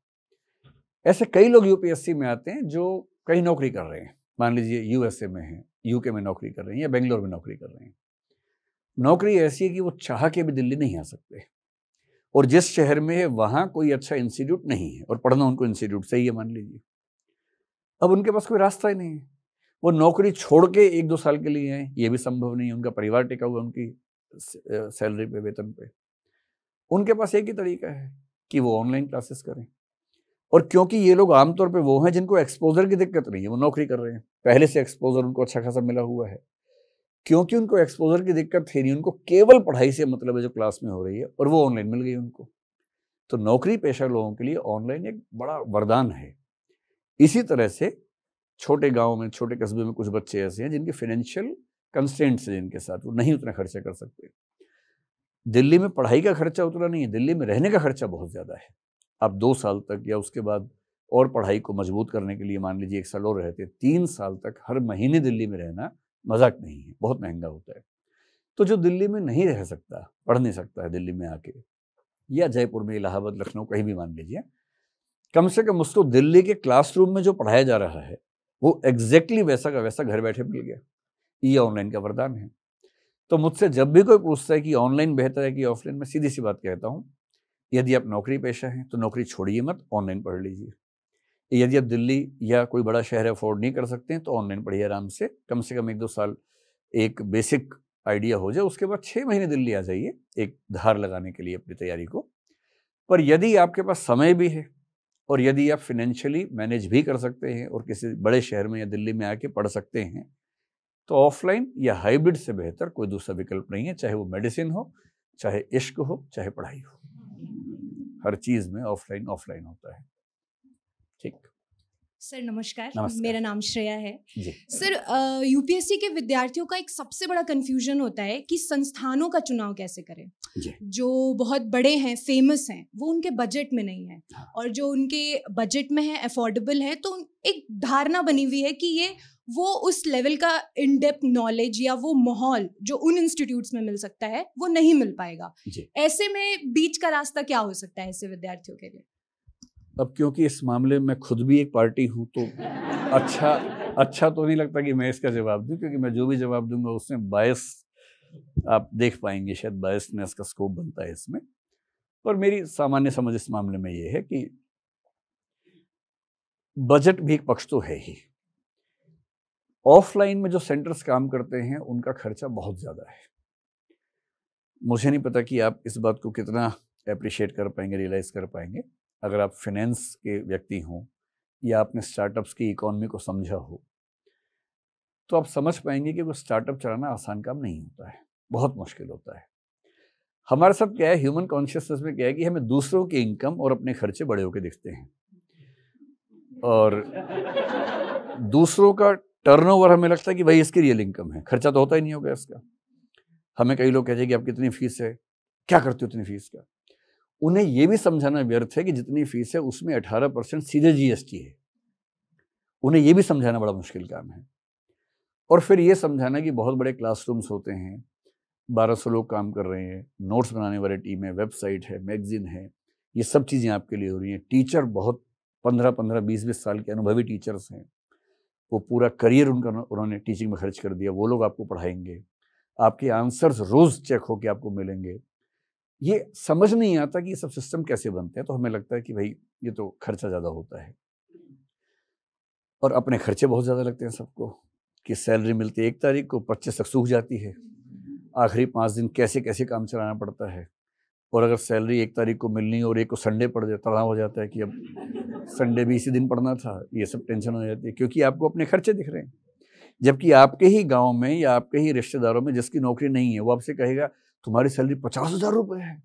ऐसे कई लोग यूपीएससी में आते हैं जो कहीं नौकरी कर रहे हैं, मान लीजिए यूएसए में है, यूके में नौकरी कर रहे हैं या बेंगलोर में नौकरी कर रहे हैं। नौकरी ऐसी है कि वो चाह के भी दिल्ली नहीं आ सकते और जिस शहर में है वहाँ कोई अच्छा इंस्टीट्यूट नहीं है और पढ़ना उनको इंस्टीट्यूट से ही है, मान लीजिए। अब उनके पास कोई रास्ता ही नहीं है, वो नौकरी छोड़ के एक दो साल के लिए आए ये भी संभव नहीं है, उनका परिवार टिका हुआ उनकी सैलरी पे, वेतन पे। उनके पास एक ही तरीका है कि वो ऑनलाइन क्लासेस करें। और क्योंकि ये लोग आमतौर पे वो हैं जिनको एक्सपोजर की दिक्कत नहीं है, वो नौकरी कर रहे हैं, पहले से एक्सपोजर उनको अच्छा खासा मिला हुआ है, क्योंकि उनको एक्सपोजर की दिक्कत थी नहीं, उनको केवल पढ़ाई से मतलब है जो क्लास में हो रही है, और वो ऑनलाइन मिल गई उनको। तो नौकरी पेशा लोगों के लिए ऑनलाइन एक बड़ा वरदान है। इसी तरह से छोटे गाँव में, छोटे कस्बे में कुछ बच्चे ऐसे हैं जिनके फाइनेंशियल कंस्ट्रेंट्स हैं, जिनके साथ वो नहीं उतना खर्चा कर सकते। दिल्ली में पढ़ाई का खर्चा उतना नहीं है, दिल्ली में रहने का खर्चा बहुत ज़्यादा है। आप 2 साल तक या उसके बाद और पढ़ाई को मजबूत करने के लिए मान लीजिए 1 साल और रहते, 3 साल तक हर महीने दिल्ली में रहना मजाक नहीं है, बहुत महंगा होता है। तो जो दिल्ली में नहीं रह सकता, पढ़ नहीं सकता है दिल्ली में आके, या जयपुर में, इलाहाबाद, लखनऊ, कहीं भी मान लीजिए, कम से कम उसको दिल्ली के क्लासरूम में जो पढ़ाया जा रहा है वो एग्जैक्टली वैसा का वैसा घर बैठे मिल गया। ये ऑनलाइन का वरदान है। तो मुझसे जब भी कोई पूछता है कि ऑनलाइन बेहतर है कि ऑफलाइन, मैं सीधी सी बात कहता हूँ, यदि आप नौकरी पेशा हैं तो नौकरी छोड़िए मत, ऑनलाइन पढ़ लीजिए। यदि आप दिल्ली या कोई बड़ा शहर अफोर्ड नहीं कर सकते हैं तो ऑनलाइन पढ़िए आराम से कम 1-2 साल एक बेसिक आइडिया हो जाए, उसके बाद 6 महीने दिल्ली आ जाइए एक धार लगाने के लिए अपनी तैयारी को। पर यदि आपके पास समय भी है और यदि आप फिनेंशियली मैनेज भी कर सकते हैं और किसी बड़े शहर में या दिल्ली में आके पढ़ सकते हैं, तो ऑफलाइन या हाइब्रिड से बेहतर कोई दूसरा विकल्प नहीं है, चाहे वो मेडिसिन हो, चाहे इश्क हो, चाहे पढ़ाई हो, हर चीज़ में ऑफलाइन ऑफलाइन होता है। ठीक सर, नमस्कार, मेरा नाम श्रेया है। सर, यूपीएससी के विद्यार्थियों का एक सबसे बड़ा कंफ्यूजन होता है कि संस्थानों का चुनाव कैसे करें। जो बहुत बड़े हैं, फेमस हैं, वो उनके बजट में नहीं है, और जो उनके बजट में है अफोर्डेबल है, तो एक धारणा बनी हुई है कि ये वो उस लेवल का इनडेप्थ नॉलेज या वो माहौल जो उन इंस्टीट्यूट्स में मिल सकता है वो नहीं मिल पाएगा। ऐसे में बीच का रास्ता क्या हो सकता है ऐसे विद्यार्थियों के लिए? अब क्योंकि इस मामले में खुद भी एक पार्टी हूँ तो अच्छा तो नहीं लगता कि मैं इसका जवाब दूँ, क्योंकि मैं जो भी जवाब दूंगा उसमें बायस आप देख पाएंगे, शायद बायसनेस का स्कोप बनता है इसमें। पर मेरी सामान्य समझ इस मामले में ये है कि बजट भी एक पक्ष तो है ही। ऑफलाइन में जो सेंटर्स काम करते हैं उनका खर्चा बहुत ज़्यादा है। मुझे नहीं पता कि आप इस बात को कितना एप्रिशिएट कर पाएंगे, रियलाइज़ कर पाएंगे। अगर आप फिनेंस के व्यक्ति हों या आपने स्टार्टअप्स की इकोनॉमी को समझा हो तो आप समझ पाएंगे कि वो स्टार्टअप चलाना आसान काम नहीं होता है, बहुत मुश्किल होता है। हमारे साथ क्या है, ह्यूमन कॉन्शियसनेस में क्या है कि हमें दूसरों की इनकम और अपने खर्चे बड़े होकर दिखते हैं, और दूसरों का टर्नओवर हमें लगता है कि भाई इसकी रियल इनकम है, खर्चा तो होता ही नहीं होगा इसका। हमें कई लोग कहते हैं कि आप कितनी फीस है, क्या करते हो इतनी फीस का। उन्हें यह भी समझाना व्यर्थ है कि जितनी फीस है उसमें 18% सीधे जीएसटी है। उन्हें यह भी समझाना बड़ा मुश्किल काम है। और फिर यह समझाना कि बहुत बड़े क्लासरूम्स होते हैं, 1200 लोग काम कर रहे हैं, नोट्स बनाने वाली टीम है, वेबसाइट है, मैगजीन है, ये सब चीज़ें आपके लिए हो रही हैं। टीचर बहुत 15-20 साल के अनुभवी टीचर्स हैं, वो पूरा करियर उनका उन्होंने टीचिंग में खर्च कर दिया, वो लोग आपको पढ़ाएंगे, आपके आंसर्स रोज़ चेक हो के आपको मिलेंगे। ये समझ नहीं आता कि ये सब सिस्टम कैसे बनते हैं। तो हमें लगता है कि भाई ये तो खर्चा ज़्यादा होता है, और अपने खर्चे बहुत ज़्यादा लगते हैं सबको, कि सैलरी मिलती है 1 तारीख को, 25 तक सूख जाती है, आखिरी 5 दिन कैसे कैसे काम चलाना पड़ता है। और अगर सैलरी 1 तारीख को मिलनी और 1 को संडे पड़ जाए, तनाव हो जाता है कि अब संडे भी इसी दिन पढ़ना था, ये सब टेंशन हो जाती है, क्योंकि आपको अपने खर्चे दिख रहे हैं। जबकि आपके ही गांव में या आपके ही रिश्तेदारों में जिसकी नौकरी नहीं है वो आपसे कहेगा तुम्हारी सैलरी 50,000 रुपये है,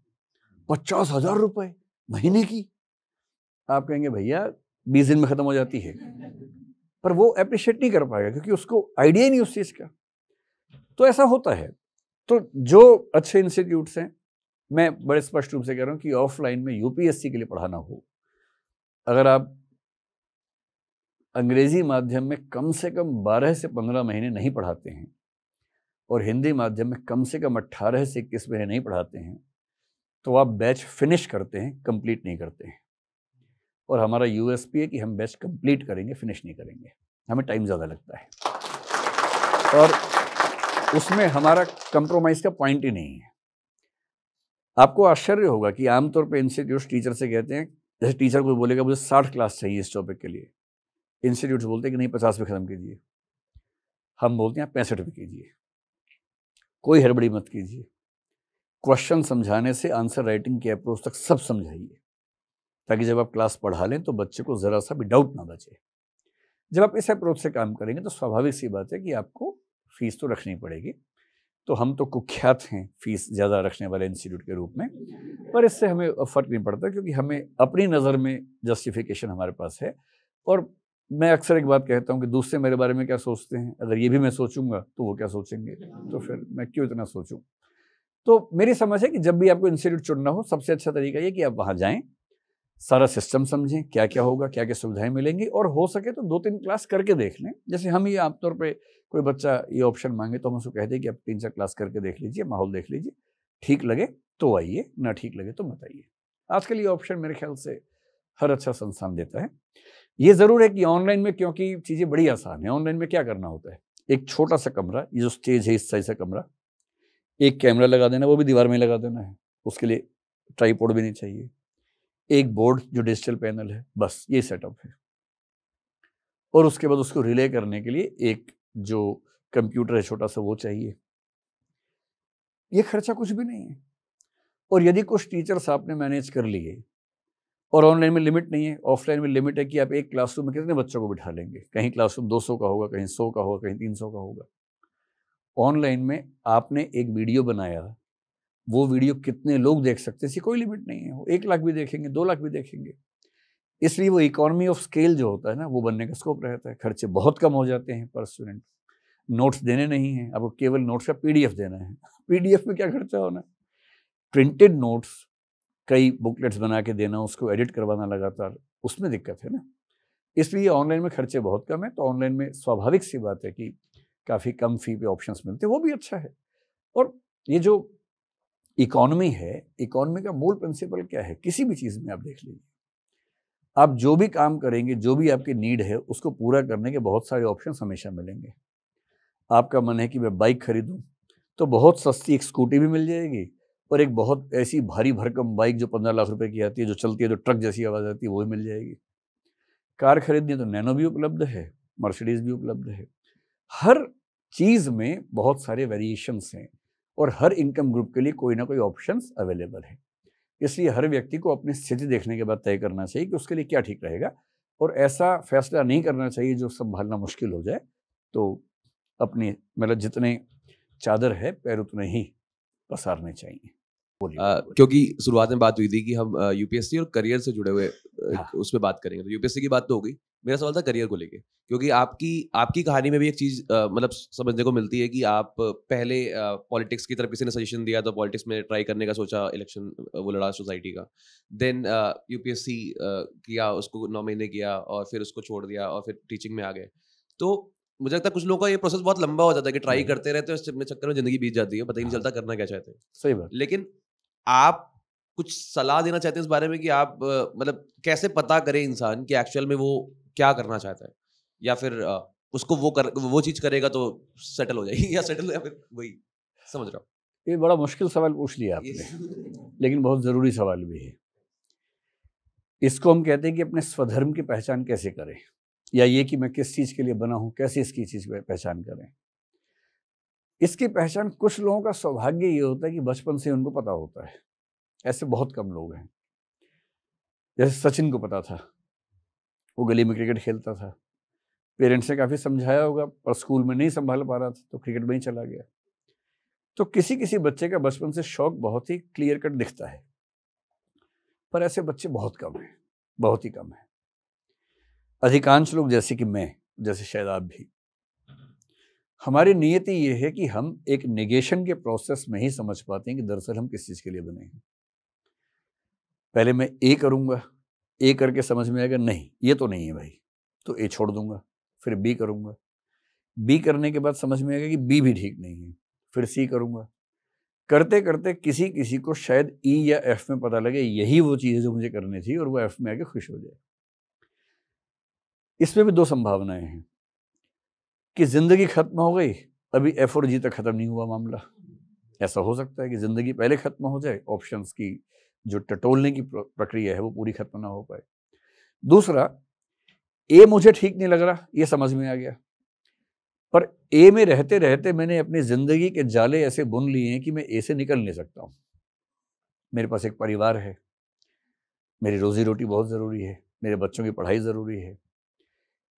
50,000 रुपये महीने की। आप कहेंगे भैया 20 दिन में ख़त्म हो जाती है, पर वो अप्रिशिएट नहीं कर पाएगा क्योंकि उसको आइडिया ही नहीं उस चीज़ का। तो ऐसा होता है। तो जो अच्छे इंस्टीट्यूट्स हैं, मैं बड़े स्पष्ट रूप से कह रहा हूँ कि ऑफलाइन में यूपीएससी के लिए पढ़ाना हो अगर आप अंग्रेजी माध्यम में कम से कम 12 से 15 महीने नहीं पढ़ाते हैं और हिंदी माध्यम में कम से कम 18 से 21 महीने नहीं पढ़ाते हैं तो आप बैच फिनिश करते हैं, कंप्लीट नहीं करते हैं। और हमारा यूएसपी है कि हम बैच कंप्लीट करेंगे, फिनिश नहीं करेंगे, हमें टाइम ज़्यादा लगता है और उसमें हमारा कंप्रोमाइज़ का पॉइंट ही नहीं है। आपको आश्चर्य होगा कि आमतौर पर इंस्टीट्यूट टीचर से कहते हैं, जैसे टीचर कोई बोलेगा मुझे 60 क्लास चाहिए इस टॉपिक के लिए, इंस्टीट्यूट्स बोलते हैं कि नहीं 50 में ख़त्म कीजिए, हम बोलते हैं 65 में कीजिए, कोई हड़बड़ी मत कीजिए, क्वेश्चन समझाने से आंसर राइटिंग के अप्रोच तक सब समझाइए ताकि जब आप क्लास पढ़ा लें तो बच्चे को ज़रा सा भी डाउट ना बचे। जब आप इस अप्रोच से काम करेंगे तो स्वाभाविक सी बात है कि आपको फीस तो रखनी पड़ेगी। तो हम तो कुख्यात हैं फीस ज़्यादा रखने वाले इंस्टीट्यूट के रूप में, पर इससे हमें फ़र्क नहीं पड़ता क्योंकि हमें अपनी नज़र में जस्टिफिकेशन हमारे पास है। और मैं अक्सर एक बात कहता हूं कि दूसरे मेरे बारे में क्या सोचते हैं, अगर ये भी मैं सोचूंगा तो वो क्या सोचेंगे, तो फिर मैं क्यों इतना सोचूं। तो मेरी समझ है कि जब भी आपको इंस्टीट्यूट चुनना हो सबसे अच्छा तरीका ये कि आप वहाँ जाएं, सारा सिस्टम समझें, क्या क्या होगा, क्या क्या सुविधाएं मिलेंगी, और हो सके तो 2-3 क्लास करके देख लें। जैसे हम ये आमतौर पर कोई बच्चा ये ऑप्शन मांगे तो हम उसको कह दें कि आप 3-4 क्लास करके देख लीजिए, माहौल देख लीजिए, ठीक लगे तो आइए, ना ठीक लगे तो मत आइए। आजकल ये ऑप्शन मेरे ख्याल से हर अच्छा संस्थान देता है। ये ज़रूर है कि ऑनलाइन में क्योंकि चीज़ें बड़ी आसान है। ऑनलाइन में क्या करना होता है, एक छोटा सा कमरा, ये जो स्टेज है इस साइज का कमरा, एक कैमरा लगा देना, वो भी दीवार में लगा देना है, उसके लिए ट्राइपॉड भी नहीं चाहिए, एक बोर्ड जो डिजिटल पैनल है, बस ये सेटअप है। और उसके बाद उसको रिले करने के लिए एक जो कंप्यूटर है छोटा सा वो चाहिए। ये खर्चा कुछ भी नहीं है। और यदि कुछ टीचर्स आपने मैनेज कर लिए, और ऑनलाइन में लिमिट नहीं है, ऑफलाइन में लिमिट है कि आप एक क्लासरूम में कितने बच्चों को बिठा लेंगे, कहीं क्लासरूम 200 का होगा, कहीं 100 का होगा, कहीं 300 का होगा। ऑनलाइन में आपने एक वीडियो बनाया, वो वीडियो कितने लोग देख सकते हैं इसकी कोई लिमिट नहीं है, वो 1 लाख भी देखेंगे, 2 लाख भी देखेंगे। इसलिए वो इकोनॉमी ऑफ स्केल जो होता है ना, वो बनने का स्कोप रहता है, खर्चे बहुत कम हो जाते हैं पर स्टूडेंट। नोट्स देने नहीं है, आपको केवल नोट्स का PDF देना है। PDF में क्या खर्चा होना है, प्रिंटेड नोट्स, कई बुकलेट्स बना के देना, उसको एडिट करवाना लगातार, उसमें दिक्कत है ना। इसलिए ऑनलाइन में खर्चे बहुत कम है, तो ऑनलाइन में स्वाभाविक सी बात है कि काफ़ी कम फी पे ऑप्शंस मिलते हैं, वो भी अच्छा है। और ये जो इकोनॉमी है, इकोनॉमी का मूल प्रिंसिपल क्या है, किसी भी चीज़ में आप देख लीजिए, आप जो भी काम करेंगे, जो भी आपकी नीड है उसको पूरा करने के बहुत सारे ऑप्शंस हमेशा मिलेंगे। आपका मन है कि मैं बाइक खरीदूँ तो बहुत सस्ती एक स्कूटी भी मिल जाएगी, और एक बहुत ऐसी भारी भरकम बाइक जो 15 लाख रुपए की आती है, जो चलती है, जो ट्रक जैसी आवाज़ आती है, वो भी मिल जाएगी। कार खरीदनी है तो नैनो भी उपलब्ध है, मर्सिडीज़ भी उपलब्ध है। हर चीज़ में बहुत सारे वेरिएशंस हैं और हर इनकम ग्रुप के लिए कोई ना कोई ऑप्शंस अवेलेबल है। इसलिए हर व्यक्ति को अपनी स्थिति देखने के बाद तय करना चाहिए कि उसके लिए क्या ठीक रहेगा, और ऐसा फैसला नहीं करना चाहिए जो संभालना मुश्किल हो जाए। तो अपने मतलब जितने चादर है पैर उतने ही पसारने चाहिए। क्योंकि शुरुआत में बात हुई थी कि हम यूपीएससी और करियर से जुड़े हुए उस पर बात करेंगे, तो यूपीएससी की बात तो हो गई, मेरा सवाल था करियर को लेके, क्योंकि आपकी कहानी में भी एक चीज़ मतलब समझने को मिलती है कि आप पहले पॉलिटिक्स की तरफ किसी ने सजेशन दिया तो पॉलिटिक्स में ट्राई करने का सोचा, इलेक्शन वो लड़ा सोसाइटी का, देन यूपीएससी किया, उसको 9 महीने किया और फिर उसको छोड़ दिया और फिर टीचिंग में आ गए। तो मुझे लगता है कुछ लोगों का ये प्रोसेस बहुत लंबा हो जाता है कि ट्राई करते रहते हैं, इस चक्कर में ज़िंदगी बीत जाती है, पता ही नहीं चलता करना क्या चाहते हैं। सही बात। लेकिन आप कुछ सलाह देना चाहते हैं इस बारे में कि आप मतलब कैसे पता करें इंसान कि एक्चुअल में वो क्या करना चाहता है, या फिर उसको वो चीज़ करेगा तो सेटल हो जाएगी, या सेटल या फिर वही समझ रहा हूँ। ये बड़ा मुश्किल सवाल पूछ लिया आपने, लेकिन बहुत ज़रूरी सवाल भी है। इसको हम कहते हैं कि अपने स्वधर्म की पहचान कैसे करें, या ये कि मैं किस चीज़ के लिए बना हूँ, कैसे इसकी चीज़ की पहचान करें। इसकी पहचान कुछ लोगों का सौभाग्य ये होता है कि बचपन से उनको पता होता है, ऐसे बहुत कम लोग हैं। जैसे सचिन को पता था, वो गली में क्रिकेट खेलता था, पेरेंट्स ने काफ़ी समझाया होगा पर स्कूल में नहीं संभाल पा रहा था तो क्रिकेट में ही चला गया। तो किसी किसी बच्चे का बचपन से शौक बहुत ही क्लियर कट दिखता है, पर ऐसे बच्चे बहुत कम हैं, बहुत ही कम हैं। अधिकांश लोग जैसे कि मैं, जैसे शायद आप भी, हमारी नियति ये है कि हम एक नेगेशन के प्रोसेस में ही समझ पाते हैं कि दरअसल हम किस चीज़ के लिए बने हैं। पहले मैं ए करूँगा, ए करके समझ में आएगा नहीं ये तो नहीं है भाई, तो ए छोड़ दूंगा, फिर बी करूंगा, बी करने के बाद समझ में आएगा कि बी भी ठीक नहीं है, फिर सी करूंगा, करते करते किसी किसी को शायद ई या एफ में पता लगे यही वो चीज़ है जो मुझे करनी थी और वो एफ में आके खुश हो जाए। इसमें भी दो संभावनाएं हैं कि ज़िंदगी खत्म हो गई, अभी एफ और जी तक ख़त्म नहीं हुआ मामला। ऐसा हो सकता है कि ज़िंदगी पहले ख़त्म हो जाए, ऑप्शंस की जो टटोलने की प्रक्रिया है वो पूरी खत्म ना हो पाए। दूसरा, ए मुझे ठीक नहीं लग रहा ये समझ में आ गया, पर ए में रहते रहते मैंने अपनी ज़िंदगी के जाले ऐसे बुन लिए हैं कि मैं ए से निकल नहीं सकता हूँ। मेरे पास एक परिवार है, मेरी रोज़ी रोटी बहुत ज़रूरी है, मेरे बच्चों की पढ़ाई ज़रूरी है।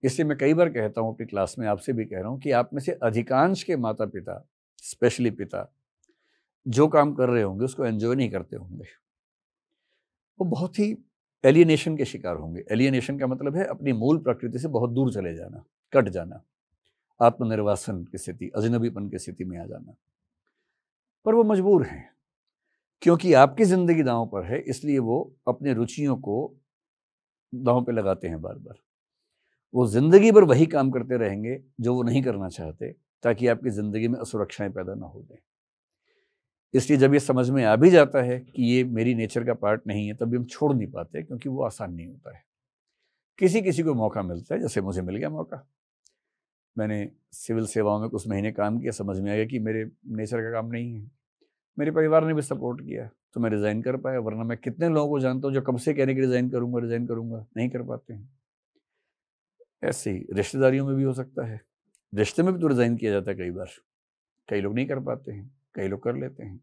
इसलिए मैं कई बार कहता हूँ अपनी क्लास में, आपसे भी कह रहा हूँ कि आप में से अधिकांश के माता पिता, स्पेशली पिता, जो काम कर रहे होंगे उसको एन्जॉय नहीं करते होंगे, वो बहुत ही एलियनेशन के शिकार होंगे। एलियनेशन का मतलब है अपनी मूल प्रकृति से बहुत दूर चले जाना, कट जाना, आत्मनिर्वासन की स्थिति, अजनबीपन की स्थिति में आ जाना। पर वो मजबूर हैं क्योंकि आपकी ज़िंदगी दांव पर है, इसलिए वो अपने रुचियों को दांव पे लगाते हैं बार बार। वो ज़िंदगी भर वही काम करते रहेंगे जो वो नहीं करना चाहते, ताकि आपकी ज़िंदगी में असुरक्षाएँ पैदा ना हो जाएं। इसलिए जब ये समझ में आ भी जाता है कि ये मेरी नेचर का पार्ट नहीं है, तब भी हम छोड़ नहीं पाते क्योंकि वो आसान नहीं होता है। किसी किसी को मौका मिलता है, जैसे मुझे मिल गया मौका, मैंने सिविल सेवाओं में कुछ महीने काम किया, समझ में आ गया कि मेरे नेचर का काम नहीं है। मेरे परिवार ने भी सपोर्ट किया तो मैं रिज़ाइन कर पाया, वरना मैं कितने लोगों को जानता हूँ जो कब से कहने के रिज़ाइन करूँगा, नहीं कर पाते हैं। ऐसे ही रिश्तेदारियों में भी हो सकता है, रिश्ते में भी तो रिज़ाइन किया जाता है कई बार, कई लोग नहीं कर पाते हैं, कई लोग कर लेते हैं,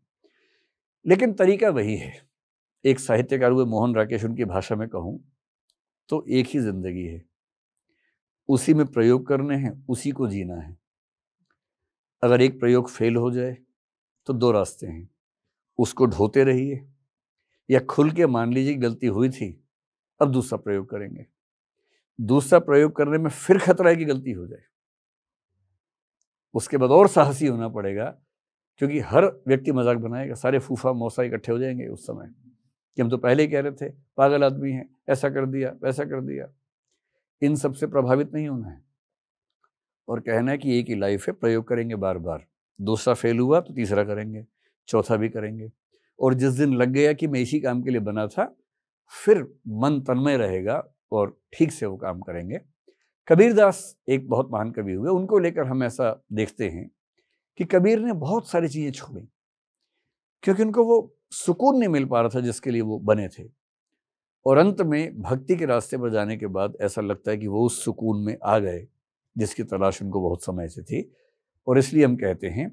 लेकिन तरीका वही है। एक साहित्यकार हुए मोहन राकेश, उनकी भाषा में कहूँ तो एक ही ज़िंदगी है, उसी में प्रयोग करने हैं, उसी को जीना है। अगर एक प्रयोग फेल हो जाए तो दो रास्ते हैं, उसको ढोते रहिए या खुल के मान लीजिए गलती हुई थी, अब दूसरा प्रयोग करेंगे। दूसरा प्रयोग करने में फिर खतरा है कि गलती हो जाए, उसके बाद और साहसी होना पड़ेगा क्योंकि हर व्यक्ति मजाक बनाएगा, सारे फूफा मौसा इकट्ठे हो जाएंगे उस समय कि हम तो पहले ही कह रहे थे, पागल आदमी है, ऐसा कर दिया, वैसा कर दिया। इन सब से प्रभावित नहीं होना है और कहना है कि एक ही लाइफ है, प्रयोग करेंगे बार बार, दूसरा फेल हुआ तो तीसरा करेंगे, चौथा भी करेंगे, और जिस दिन लग गया कि मैं इसी काम के लिए बना था, फिर मन तन्मय रहेगा और ठीक से वो काम करेंगे। कबीर दास एक बहुत महान कवि हुए, उनको लेकर हम ऐसा देखते हैं कि कबीर ने बहुत सारी चीज़ें छोड़ी क्योंकि उनको वो सुकून नहीं मिल पा रहा था जिसके लिए वो बने थे, और अंत में भक्ति के रास्ते पर जाने के बाद ऐसा लगता है कि वो उस सुकून में आ गए जिसकी तलाश उनको बहुत समय से थी। और इसलिए हम कहते हैं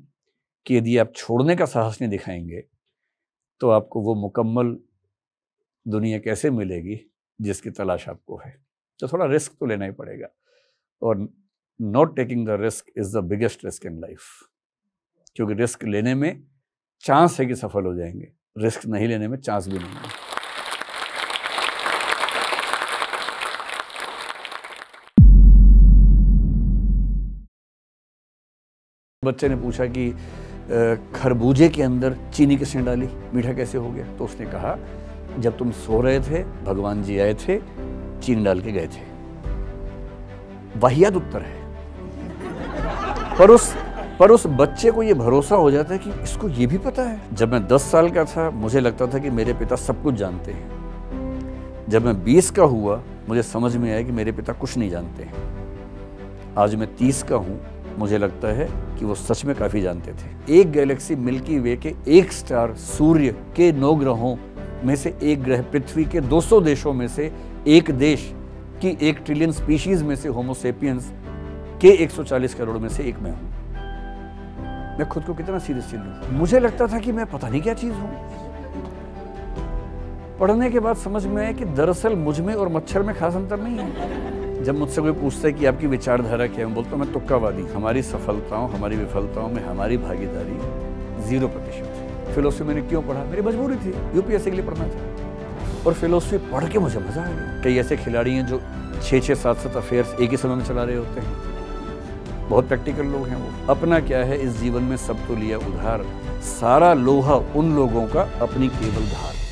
कि यदि आप छोड़ने का साहस नहीं दिखाएंगे तो आपको वो मुकम्मल दुनिया कैसे मिलेगी जिसकी तलाश आपको है। तो थोड़ा रिस्क तो लेना ही पड़ेगा, और not taking the risk is the biggest risk in life, क्योंकि रिस्क लेने में चांस है कि सफल हो जाएंगे, रिस्क नहीं लेने में चांस भी नहीं है। बच्चे ने पूछा कि खरबूजे के अंदर चीनी किसने डाली, मीठा कैसे हो गया? तो उसने कहा, जब तुम सो रहे थे भगवान जी आए थे, चीनी डाल के गए थे। वाहियात उत्तर है, पर उस बच्चे को ये भरोसा हो जाता है कि इसको ये भी पता है। जब मैं 10 साल का था मुझे लगता था कि मेरे पिता सब कुछ जानते हैं, जब मैं 20 का हुआ मुझे समझ में आया कि मेरे पिता कुछ नहीं जानते हैं, आज मैं 30 का हूँ मुझे लगता है कि वो सच में काफ़ी जानते थे। एक गैलेक्सी मिल्की वे के एक स्टार सूर्य के 9 ग्रहों में से एक ग्रह, पृथ्वी के 200 देशों में से एक देश की 1 ट्रिलियन स्पीशीज में से होमो सेपियंस के 140 करोड़ में से एक मैं हूँ। मैं खुद को कितना सीरियसली लूँ, मुझे लगता था कि मैं पता नहीं क्या चीज़ हूँ। पढ़ने के बाद समझ में आया कि दरअसल मुझ में और मच्छर में खास अंतर नहीं है। जब मुझसे कोई पूछता है कि आपकी विचारधारा क्या है, मैं बोलता हूँ मैं तुक्कावादी, हमारी सफलताओं हमारी विफलताओं में हमारी भागीदारी 0% है। फिलोसफी मैंने क्यों पढ़ा? मेरी मजबूरी थी, यूपीएससी के लिए पढ़ना था, और फिलोसफी पढ़ के मुझे मजा आ गया। कई ऐसे खिलाड़ी हैं जो 6-7 अफेयर्स एक ही समय में चला रहे होते हैं, बहुत प्रैक्टिकल लोग हैं वो। अपना क्या है इस जीवन में सब तो लिया उधार, सारा लोहा उन लोगों का अपनी केवल धार।